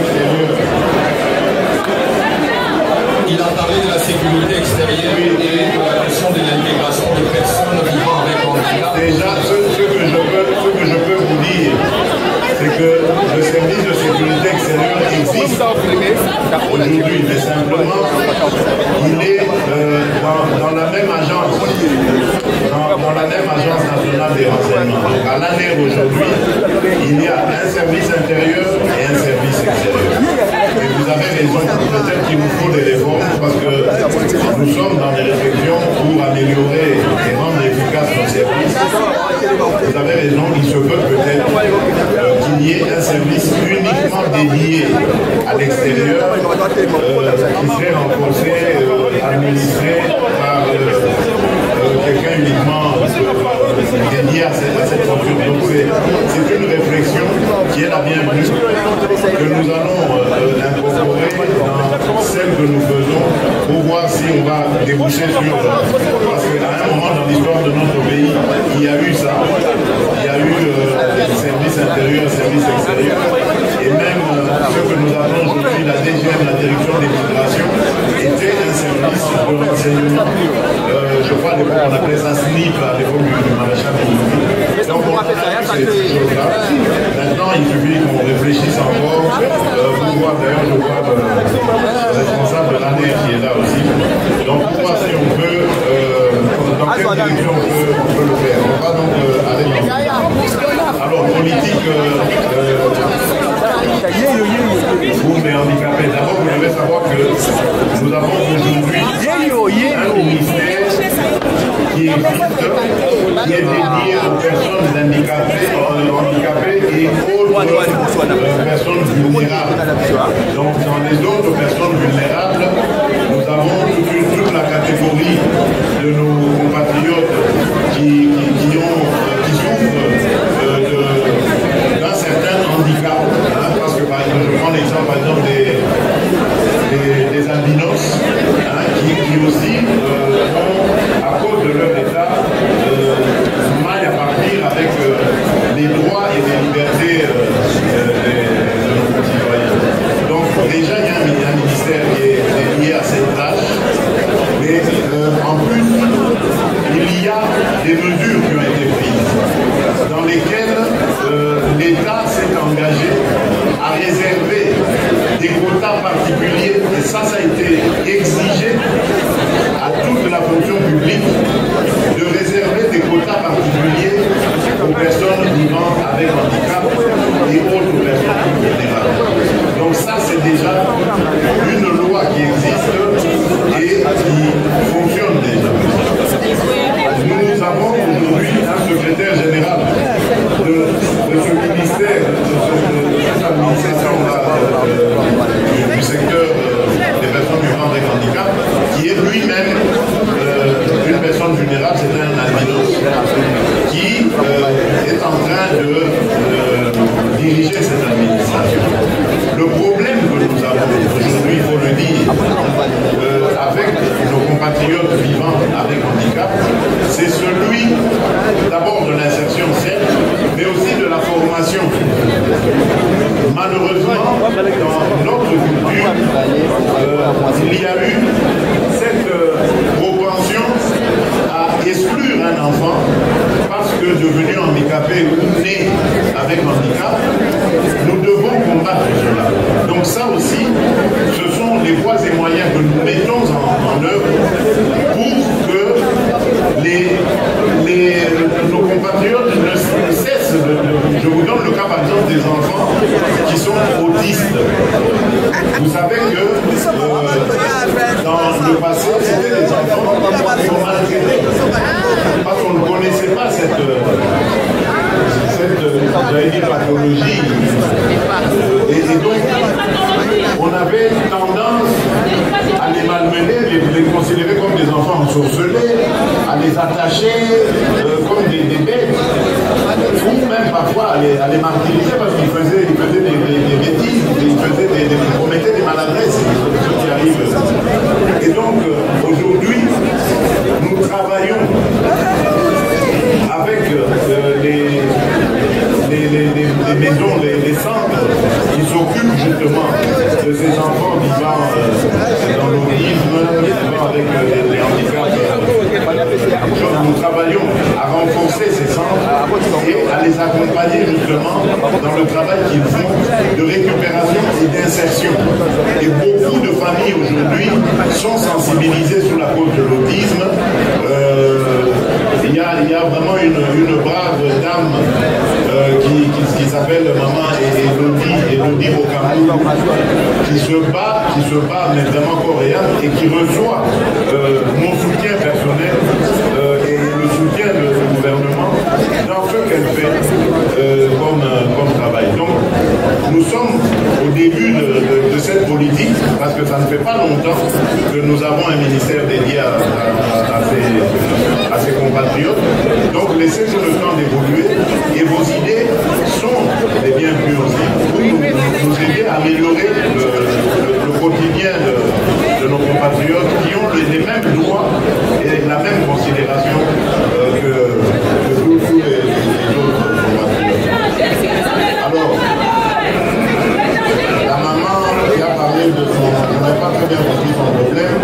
extérieure. Il a parlé de la sécurité extérieure et de la question de l'intégration des personnes vivant avec handicap. Déjà, ce que je peux vous dire, c'est que le service de sécurité extérieure existe aujourd'hui, mais simplement, il est dans la même agence. Dans la même agence nationale des renseignements. À l'année aujourd'hui, il y a un service intérieur et un service extérieur. Et vous avez raison, peut-être qu'il nous faut des réformes parce que nous sommes dans des réflexions pour améliorer et rendre efficace nos services. Vous avez raison, il se peut peut-être qu'il y ait un service uniquement dédié à l'extérieur qui serait renforcé, administré par quelqu'un uniquement dédié à cette fonction. Donc c'est une réflexion qui est la bienvenue que nous allons incorporer dans celle que nous faisons pour voir si on va déboucher sur... Parce qu'à un moment dans l'histoire de notre pays, il y a eu ça. Il y a eu service intérieur, service extérieur. Et même ce que nous avons aujourd'hui, la DGM, la direction des migrations, était un service de renseignement. Je crois des fois on appelait ça SNIP à l'époque du maréchal Moulin. Donc on a vu ces choses-là. Maintenant il suffit qu'on réfléchisse encore. Pour voir d'ailleurs, je crois, le responsable de l'année qui est là aussi. Donc pour voir si on peut, dans quelle direction on peut le faire. On va donc arrêter. Alors politique... Pour les handicapés, d'abord vous devez savoir que nous avons aujourd'hui un ministère qui existe, qui est dédié aux personnes handicapées et aux personnes vulnérables. Donc dans les autres personnes vulnérables, nous avons toute la catégorie de nos compatriotes qui souffrent d'un certain handicap. Parce que je prends l'exemple par exemple des albinos qui aussi ont, à cause de leur état, mal à partir avec les droits et les libertés de nos concitoyens. Donc déjà il y a un ministère qui est lié à cette tâche, mais en plus il y a des mesures qui ont été prises dans lesquelles l'État s'est engagé à réserver des quotas particuliers, et ça a été exigé à toute la fonction publique de réserver des quotas particuliers aux personnes vivant avec handicap et autres personnes vulnérables. Donc ça c'est déjà une loi qui existe et qui fonctionne déjà. Nous avons aujourd'hui un secrétaire général de ce ministère, du secteur des personnes vivant avec handicap, qui est lui-même une personne vulnérable, c'est un albinos, qui est en train de diriger cette administration. Le problème que nous avons aujourd'hui, il faut le dire, avec nos compatriotes vivant avec handicap, c'est celui d'abord de l'insertion, certes, mais aussi de la formation. Malheureusement, dans notre culture, il y a eu cette propension à exclure un enfant parce que devenu handicapé ou né avec handicap, nous devons combattre cela. Donc ça aussi, ce sont les voies et moyens que nous mettons en œuvre pour que nos compatriotes ne cessent de... Je vous donne le cas par exemple des enfants qui sont autistes. Vous savez que dans le passé, c'était des enfants qui sont maltraités. Parce qu'on ne connaissait pas cette pathologie. Et donc, on avait tendance à les malmener, les considérer comme des enfants ensorcelés, à les attacher comme des bêtes, ou même parfois à les martyriser parce qu'ils faisaient des bêtises, ils commettaient des maladresses, ce qui arrive Paris aujourd'hui sont sensibilisés sur la cause de l'autisme. Il y a vraiment une brave dame qui s'appelle Maman Elodie Bocarou, qui se bat, mais vraiment coréenne, et qui reçoit mon soutien personnel et le soutien du gouvernement dans ce qu'elle fait comme travail. Donc, nous sommes au début de cette politique, parce que ça ne fait pas longtemps que nous avons un ministère dédié à ces compatriotes. Donc laissez-nous le temps d'évoluer, et vos idées sont les bienvenues aussi pour nous aider à améliorer le quotidien de nos compatriotes qui ont les mêmes droits et la même considération que tous les autres compatriotes. Alors, la maman qui a parlé de son... Je n'ai pas très bien compris son problème,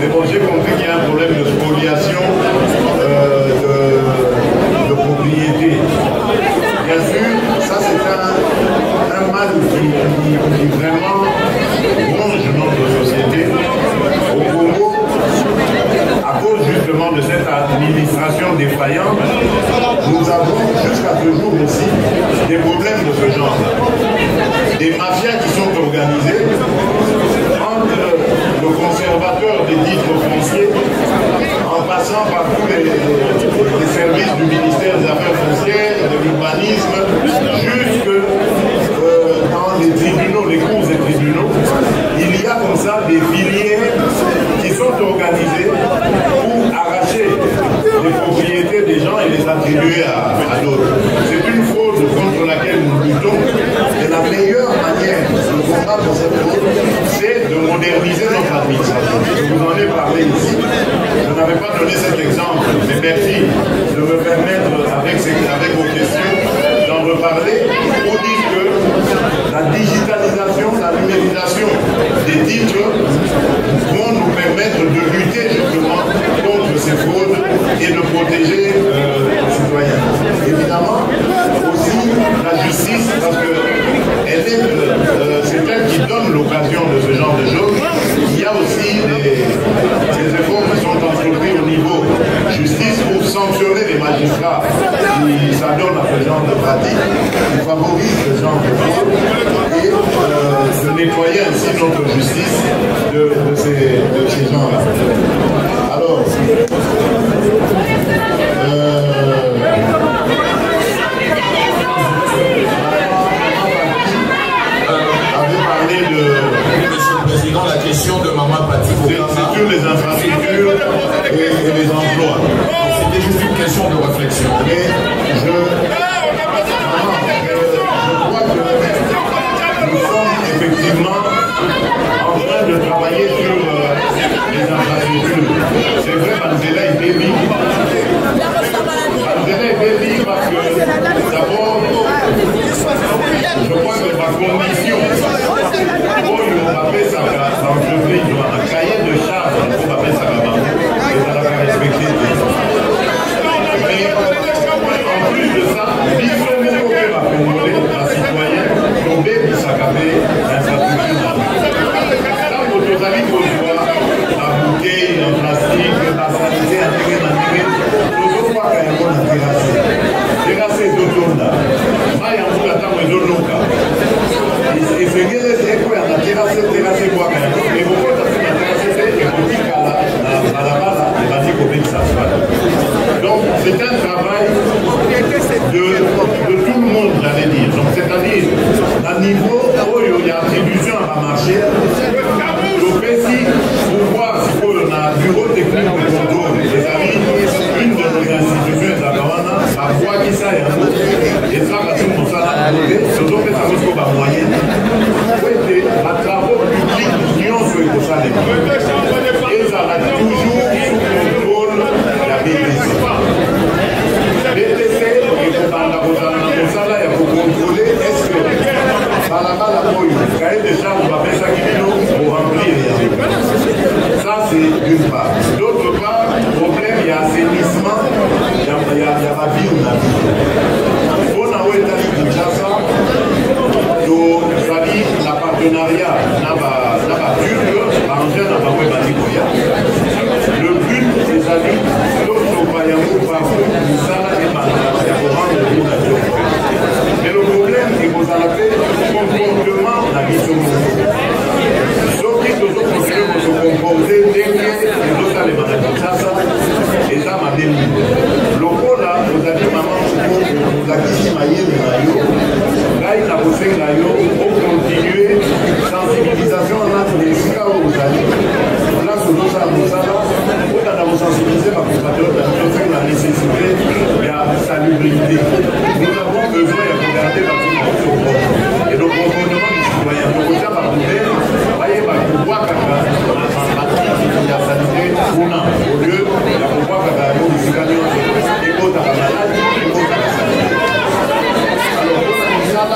mais bon, j'ai compris qu'il y a un problème de spoliation de propriété. Bien sûr, ça c'est un mal qui vraiment ronge notre société. Au Congo, à cause justement de cette administration défaillante, nous avons jusqu'à ce jour aussi des problèmes de ce genre. Des mafias qui sont organisées entre le conservateur des titres fonciers, en passant par tous les services du ministère des Affaires foncières, de l'urbanisme, jusque dans les tribunaux, les cours des tribunaux. Il y a comme ça des filières qui sont organisées pour arracher les propriétés des gens et les attribuer à d'autres. C'est une fraude contre laquelle nous luttons, et la meilleure manière de combattre cette fraude, c'est de moderniser notre administration. Je vous en ai parlé ici. Je n'avais pas donné cet exemple, mais merci de me permettre, avec vos questions, d'en reparler pour dire que la digitalisation, la numérisation des titres vont nous permettre de lutter justement contre ces fraudes et de protéger les citoyens. Évidemment, aussi la justice, parce que c'est elle qui donne l'occasion de ce genre de choses. Il y a aussi des efforts qui sont entrepris au niveau justice pour sanctionner les magistrats qui s'adonnent à ce genre de pratique, qui favorisent ce genre de choses, et de nettoyer ainsi notre justice de ces gens-là. Alors, Monsieur le Président, la question de Maman Pati, c'est sur les infrastructures et les emplois. C'était juste une question de réflexion. Et je crois que nous sommes effectivement en train de travailler sur les infrastructures. C'est vrai, Mandela est béni. Mandela est béni parce que d'abord, je crois que par condition, on appelle ça l'entreprise, un cahier de charge, on appelle ça la banque, et ça n'a pas respecté. Mais en plus de ça, l'isomé aurait raconté un citoyen tombé pour s'accaper d'un statut de la quand nos amis reçoivent la bouteille, le plastique, la sanité, intégrée, nous ne pas qu'à y avoir terrassé d'automne-là. Maï en tout cas, mais d'autres locaux. Et ce qui est quoi, on a terrassé quoi même. Et pourquoi on a terrassé, et on dit qu'à la base, on a dit qu'on dit que ça se passe. Donc, c'est un travail de tout le monde, j'allais dire. Donc, c'est-à-dire, à niveau, il y a attribution à la marché, le PSI, pour voir si on a un bureau technique de contrôle, les amis, une de nos institutions de la Gavana, à quoi qui ça est un peu, et ça, parce que ça l'a donné, surtout que ça ne se pas moyen. À travaux publics, l'union se fait pour ça les gens. Et ça l'a toujours sous contrôle la BDC. BDC, et pour ça, il faut contrôler, est-ce que ça l'a pas la couille, cahier de charge, on va faire ça qui est long pour remplir les. Ça, c'est d'une part. D'autre part, problème, il y a assainissement, il y a la vie ou la vie. On a eu la Kinshasa, donc, ça dit, la partenariat n'a pas dur, la nécessité de la salubrité. Nous avons besoin de regarder la vie. Et donc, on demande aux citoyens, on va par côté, on va y pouvoir faire la santé ou non. Au lieu de pouvoir faire la modification des côtes à la maladie, des côtes à la santé. Alors, on a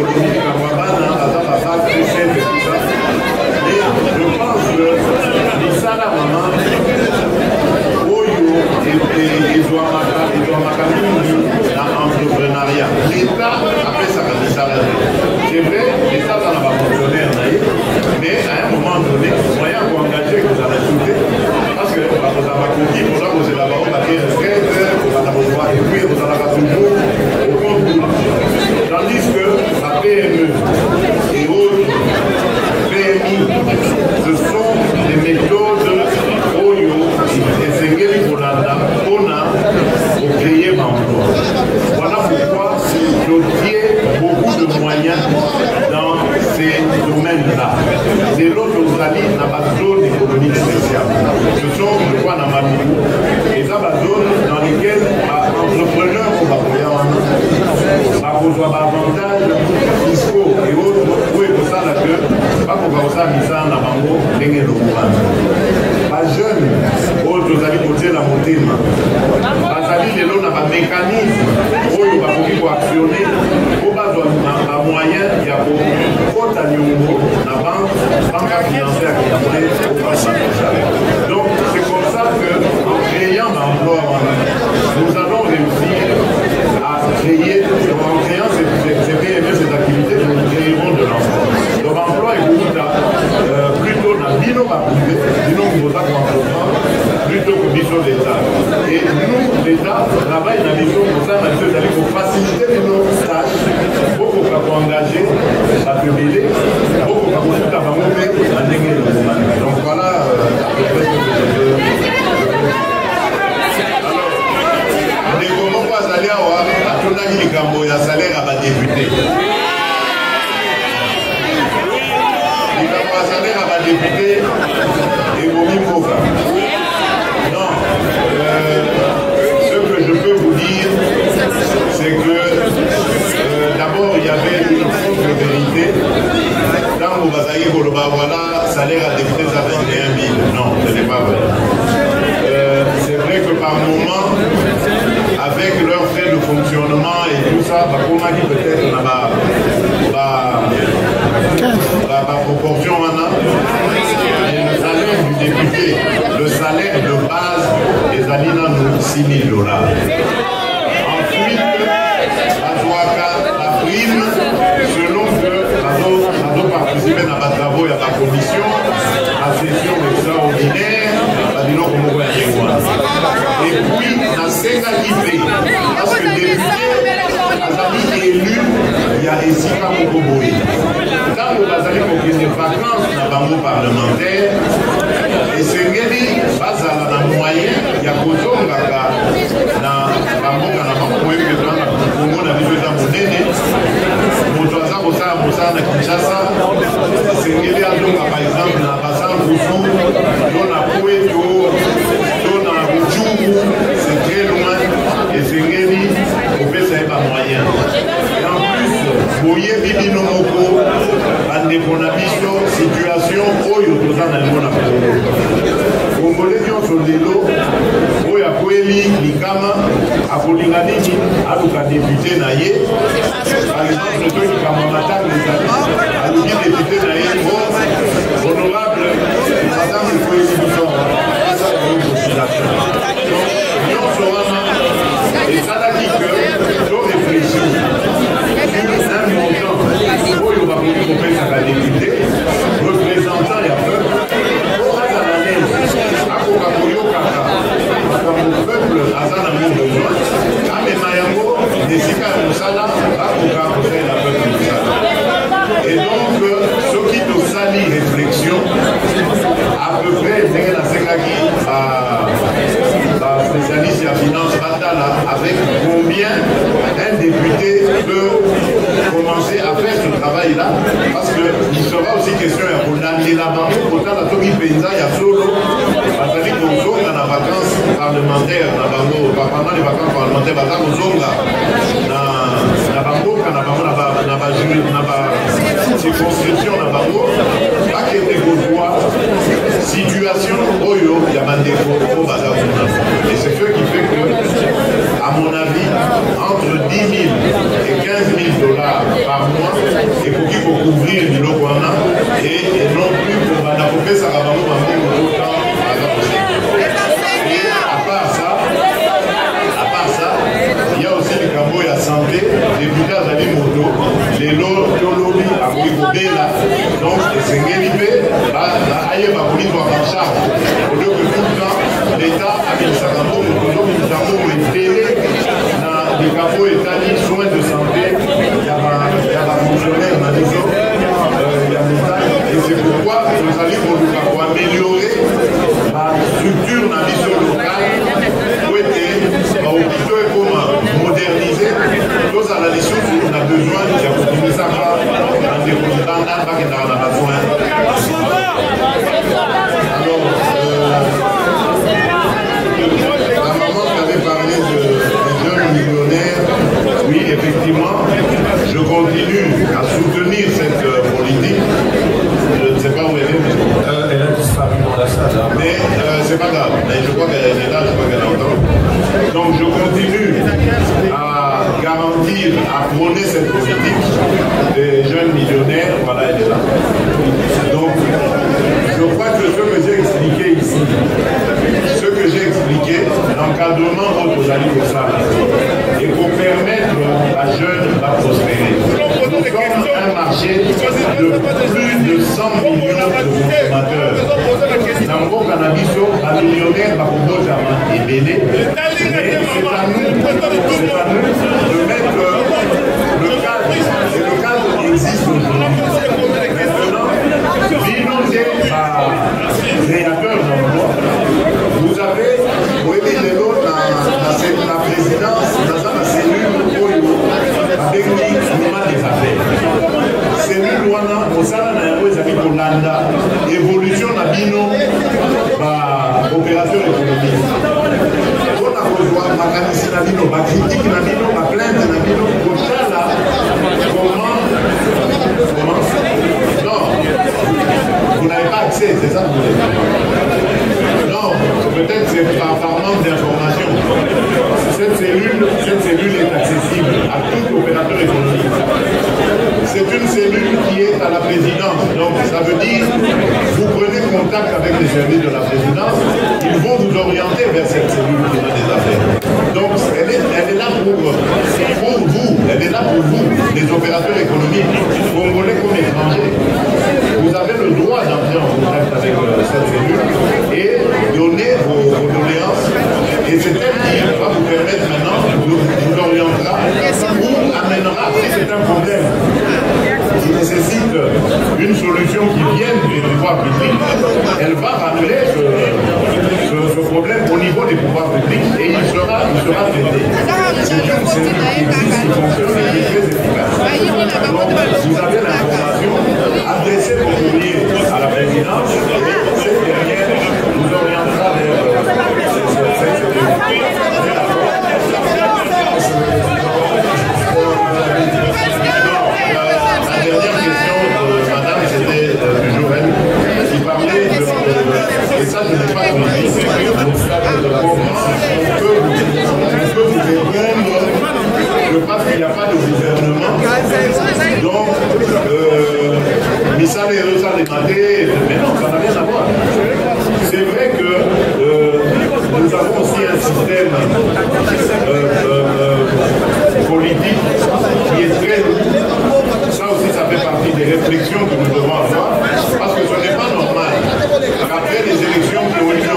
voilà, on le dit à Wabana, à Tabata, tout ça, et tout ça. Et je pense que ça, la maman, et l'entrepreneuriat. L'État après sa candidature. C'est vrai, l'État ça n'a pas fonctionné en Haïti, mais à un moment donné, moyen pour engager que vous allez soulever. Parce que vous avez compris, pour ça vous avez la parole à des retraites, vous allez avoir des prix, vous allez avoir toujours au concours. Tandis que la PME et autres PMI, ce sont des méthodes OYO et c'est qu'elle pour pour créer l'emploi. Voilà pourquoi j'obtiens beaucoup de moyens dans ces domaines-là. C'est l'autre Osali dans la zone économique spéciale. Ce sont le quoi dans ma vie. Et ça, la zone dans laquelle l'entrepreneur va pouvoir avoir avantage, fiscaux et autres, oui, pour ça, la queue, pas pour avoir ça, mais ça, en avant, rien de courant. Pas jeune, autre Osali côté la montée. Basali, l'on a un mécanisme où il va pouvoir actionner, au bas de moyen, il y a beaucoup de banque financière qui a été au passé. Donc, c'est comme ça qu'en créant l'emploi, nous allons réussir à créer, en créant ces PME, ces activités, nous créerons de l'emploi. Donc, l'emploi est plutôt dans le binôme à privé, binôme à l'emploi. Plutôt que mission d'État. Et nous, l'État, travaille dans la mission pour ça, c'est-à-dire pour faciliter nos tâches, beaucoup pour engager, accumuler, beaucoup pour tout avoir fait, en dégager le moment. Donc voilà, à peu près ce que je veux. Alors, les Gomos, vous allez avoir, à tout l'âge, les Gambos, il y a salaire à ma députée. Les Gambos, salaire à ma députée, et Gomi Mouka. Ce que je peux vous dire, c'est que d'abord il y avait une fausse vérité. Dans le Basaï Koloba, voilà, salaire à des frais à 21 000. Non, ce n'est pas vrai. C'est vrai que par moment, avec leurs frais de fonctionnement et tout ça, on a dit peut-être on a la proportion en a. Le salaire du député, le salaire de base des alinas nous $6 000. Ensuite, à Joaka, la prime, selon que nous avons participé à la travaux et à la commission, à la session extraordinaire, à l'union de la et puis, la sécurité, parce que les amis élus, il y a ici pas beaucoup de quand vous avez compris les vacances dans le parlementaire, et ce n'est pas à la moyenne, il y a beaucoup de gens situation où il y a des gens qui ont fait des lots, où il y a des gens qui ont des députés. Par exemple, le truc qui a des députés honorable, madame, il faut ici nous sortir. Donc, et ça l'a dit que l'on réfléchit sur un montant. À la députée, représentant et à peuple, pour la Zananel, à Kokakoyo Kaka, comme le peuple à Zananel de Joie, à Memayango, Nesika et Moussala, à Kokakoyo et à peuple Moussala. Et donc, ce qui nous salit réflexion, à peu près, c'est la Sekagi, la spécialiste à finance Bandal, avec combien un député peut commencer à faire ce travail là, parce qu'il sera aussi question à vacances parlementaires, pendant les vacances parlementaires, situation Oyo, il y a au bazar. Et c'est ce qui fait que, à mon avis, entre 10 000 et 15 000 dollars par mois, et pour qu'il faut couvrir du Loguana, et non plus pour Banapoké, ça va nous manquer beaucoup de temps à la prochaine. Et à part ça, il y a aussi le Cabo et la santé, les butins à des motos, les lobby à Mouibobela, donc c'est Ngélibé, ailleurs ma police va en charge. Au lieu que tout le temps, l'État a mis le Sagambo, le Koto, le Sagambo, le Télé, le Cabo et Tali, soins de santé, il y a la fonctionnaire, la maison, il y a l'État, et c'est pourquoi nous allons pour améliorer la structure de la mission locale. L'hôpital est comment moderniser. Nous avons la mission qu'on a besoin de continuer ça en développant un paquet dans la besoin. Alors, la maman qui avait parlé des jeunes millionnaires, oui, effectivement, je continue à soutenir cette politique. Je ne sais pas où elle est. Elle a disparu dans la salle. Hein. Mais c'est pas grave. Mais je crois qu'elle est là, je crois qu'elle entend. Donc je continue à garantir, à prôner cette politique des jeunes millionnaires, voilà elle est là. Donc je crois que ce que j'ai expliqué ici, ce que j'ai expliqué, l'encadrement aux alliés pour ça, et pour permettre à jeunes de prospérer. Nous sommes un marché de plus de 100 millions de consommateurs. Dans le cannabis, la millionnaire va proposer à Mantibélé. Mais c'est à nous de mettre le cadre. Et le cadre existe aujourd'hui. Maintenant, d'inonder par créateur d'emploi. Vous avez, vous voyez, les autres, la présidence, dans la cellule, avec qui nous a des affaires. Cellule Luanda, au Salam, Nairobi, ça fait pour Luanda. Évolution à Bino, par opérateur économique. Ma canisse la bino, ma critique la bino, ma plainte la bino, pour ça là, comment non, vous n'avez pas accès, c'est ça que vous voulez. Non, peut-être c'est par manque d'information. Cette cellule est accessible à tout opérateur économique. C'est une cellule qui est à la présidence. Donc ça veut dire, vous prenez contact avec les services de la présidence, ils vont vous orienter vers cette cellule qui a des affaires. Donc elle est là pour vous, elle est là pour vous, les opérateurs économiques, congolais comme étrangers. Vous avez le droit d'entrer en contact avec cette cellule et donner vos doléances. Et c'est elle qui va vous permettre maintenant, vous orientera ou amènera, si c'est un problème qui nécessite une solution qui vienne des pouvoirs publics, elle va ramener ce problème au niveau des pouvoirs publics et il sera traité. C'est une cellule qui existe, qui fonctionne et qui est très efficace. Donc, vous avez l'information, adressez vos courriers à la présidence et cette dernière vous orientera vers la dernière question de madame, c'était du Joël, qui parlait de... Et ça, je n'ai pas compris. On peut vous répondre que parce qu'il n'y a pas de gouvernement, donc, Missal et Rosa les matés, mais non, ça n'a rien à voir. C'est vrai que nous avons aussi un système politique qui est très... Ça aussi, ça fait partie des réflexions que nous devons avoir, parce que ce n'est pas normal qu'après les élections qui ont été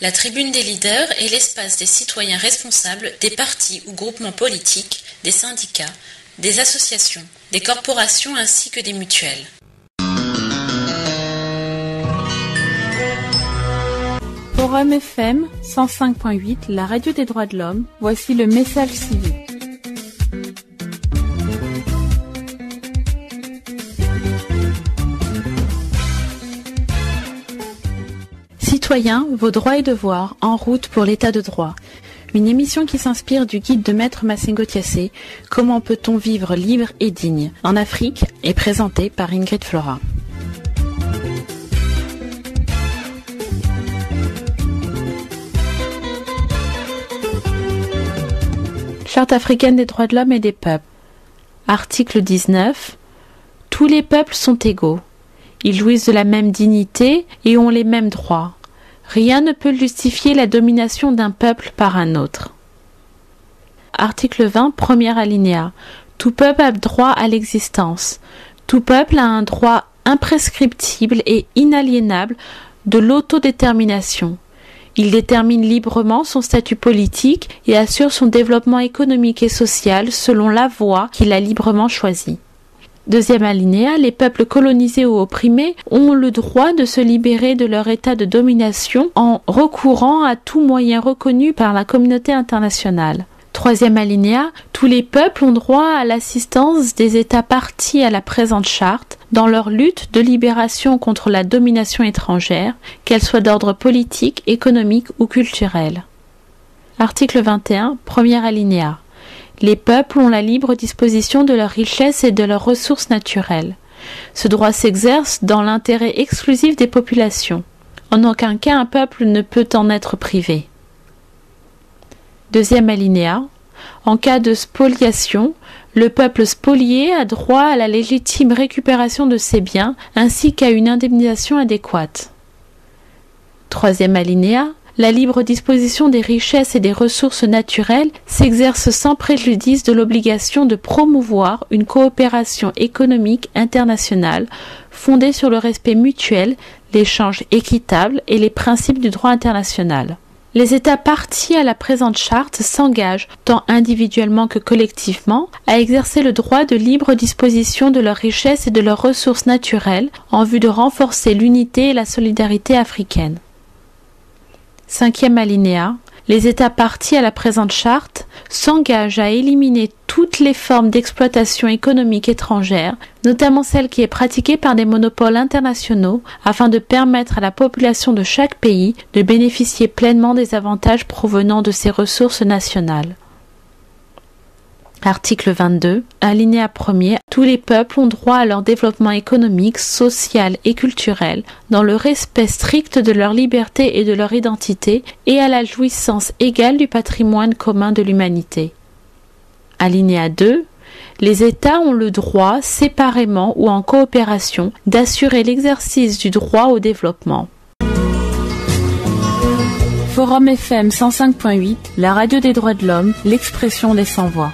La tribune des leaders est l'espace des citoyens responsables des partis ou groupements politiques, des syndicats, des associations, des corporations ainsi que des mutuelles. Forum FM 105.8, la radio des droits de l'homme, voici le message civique. Citoyens, vos droits et devoirs, en route pour l'état de droit. Une émission qui s'inspire du guide de Maître Massengo-Tiasse, Comment peut-on vivre libre et digne en Afrique, est présentée par Ingrid Flora. Charte africaine des droits de l'homme et des peuples. Article 19. Tous les peuples sont égaux. Ils jouissent de la même dignité et ont les mêmes droits. Rien ne peut justifier la domination d'un peuple par un autre. Article 20, premier alinéa. Tout peuple a droit à l'existence. Tout peuple a un droit imprescriptible et inaliénable de l'autodétermination. Il détermine librement son statut politique et assure son développement économique et social selon la voie qu'il a librement choisie. Deuxième alinéa, les peuples colonisés ou opprimés ont le droit de se libérer de leur état de domination en recourant à tout moyen reconnu par la communauté internationale. Troisième alinéa, tous les peuples ont droit à l'assistance des États partis à la présente charte dans leur lutte de libération contre la domination étrangère, qu'elle soit d'ordre politique, économique ou culturel. Article 21, premier alinéa. Les peuples ont la libre disposition de leurs richesses et de leurs ressources naturelles. Ce droit s'exerce dans l'intérêt exclusif des populations. En aucun cas, un peuple ne peut en être privé. Deuxième alinéa. En cas de spoliation, le peuple spolié a droit à la légitime récupération de ses biens ainsi qu'à une indemnisation adéquate. Troisième alinéa. La libre disposition des richesses et des ressources naturelles s'exerce sans préjudice de l'obligation de promouvoir une coopération économique internationale fondée sur le respect mutuel, l'échange équitable et les principes du droit international. Les États partis à la présente charte s'engagent, tant individuellement que collectivement, à exercer le droit de libre disposition de leurs richesses et de leurs ressources naturelles en vue de renforcer l'unité et la solidarité africaine. Cinquième alinéa. Les États partis à la présente charte s'engagent à éliminer toutes les formes d'exploitation économique étrangère, notamment celle qui est pratiquée par des monopoles internationaux, afin de permettre à la population de chaque pays de bénéficier pleinement des avantages provenant de ses ressources nationales. Article 22, alinéa 1er, tous les peuples ont droit à leur développement économique, social et culturel, dans le respect strict de leur liberté et de leur identité, et à la jouissance égale du patrimoine commun de l'humanité. Alinéa 2, les États ont le droit, séparément ou en coopération, d'assurer l'exercice du droit au développement. Forum FM 105.8, la radio des droits de l'homme, l'expression des sans-voix.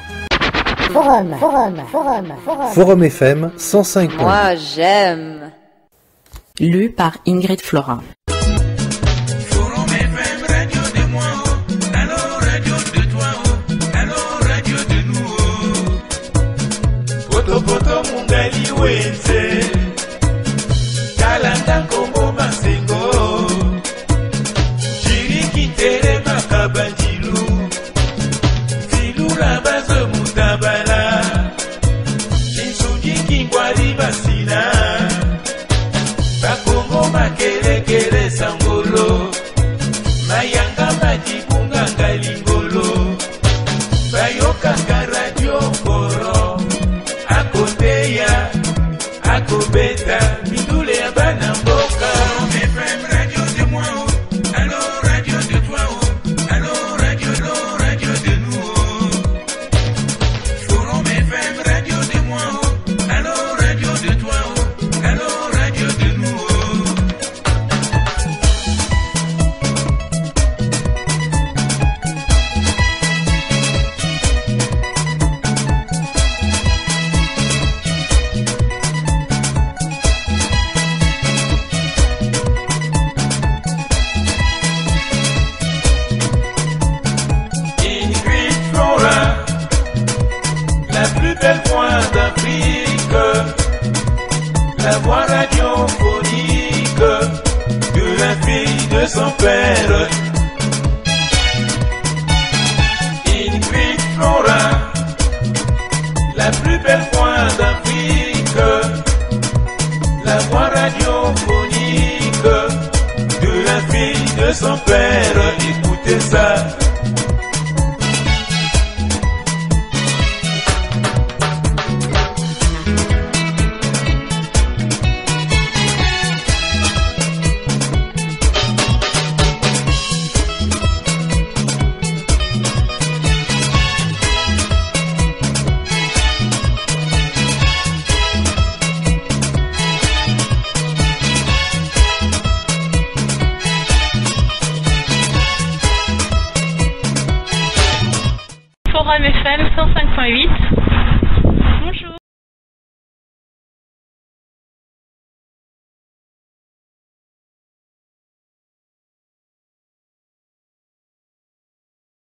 Forum FM 105. Moi j'aime. Lu par Ingrid Flora. Forum FM, radio de moi, alors radio de toi, alors radio de nous. Poto poto mundali wete. Kalanda kombo masengo. Jiri kitere makabanjilu. Silu rabazo.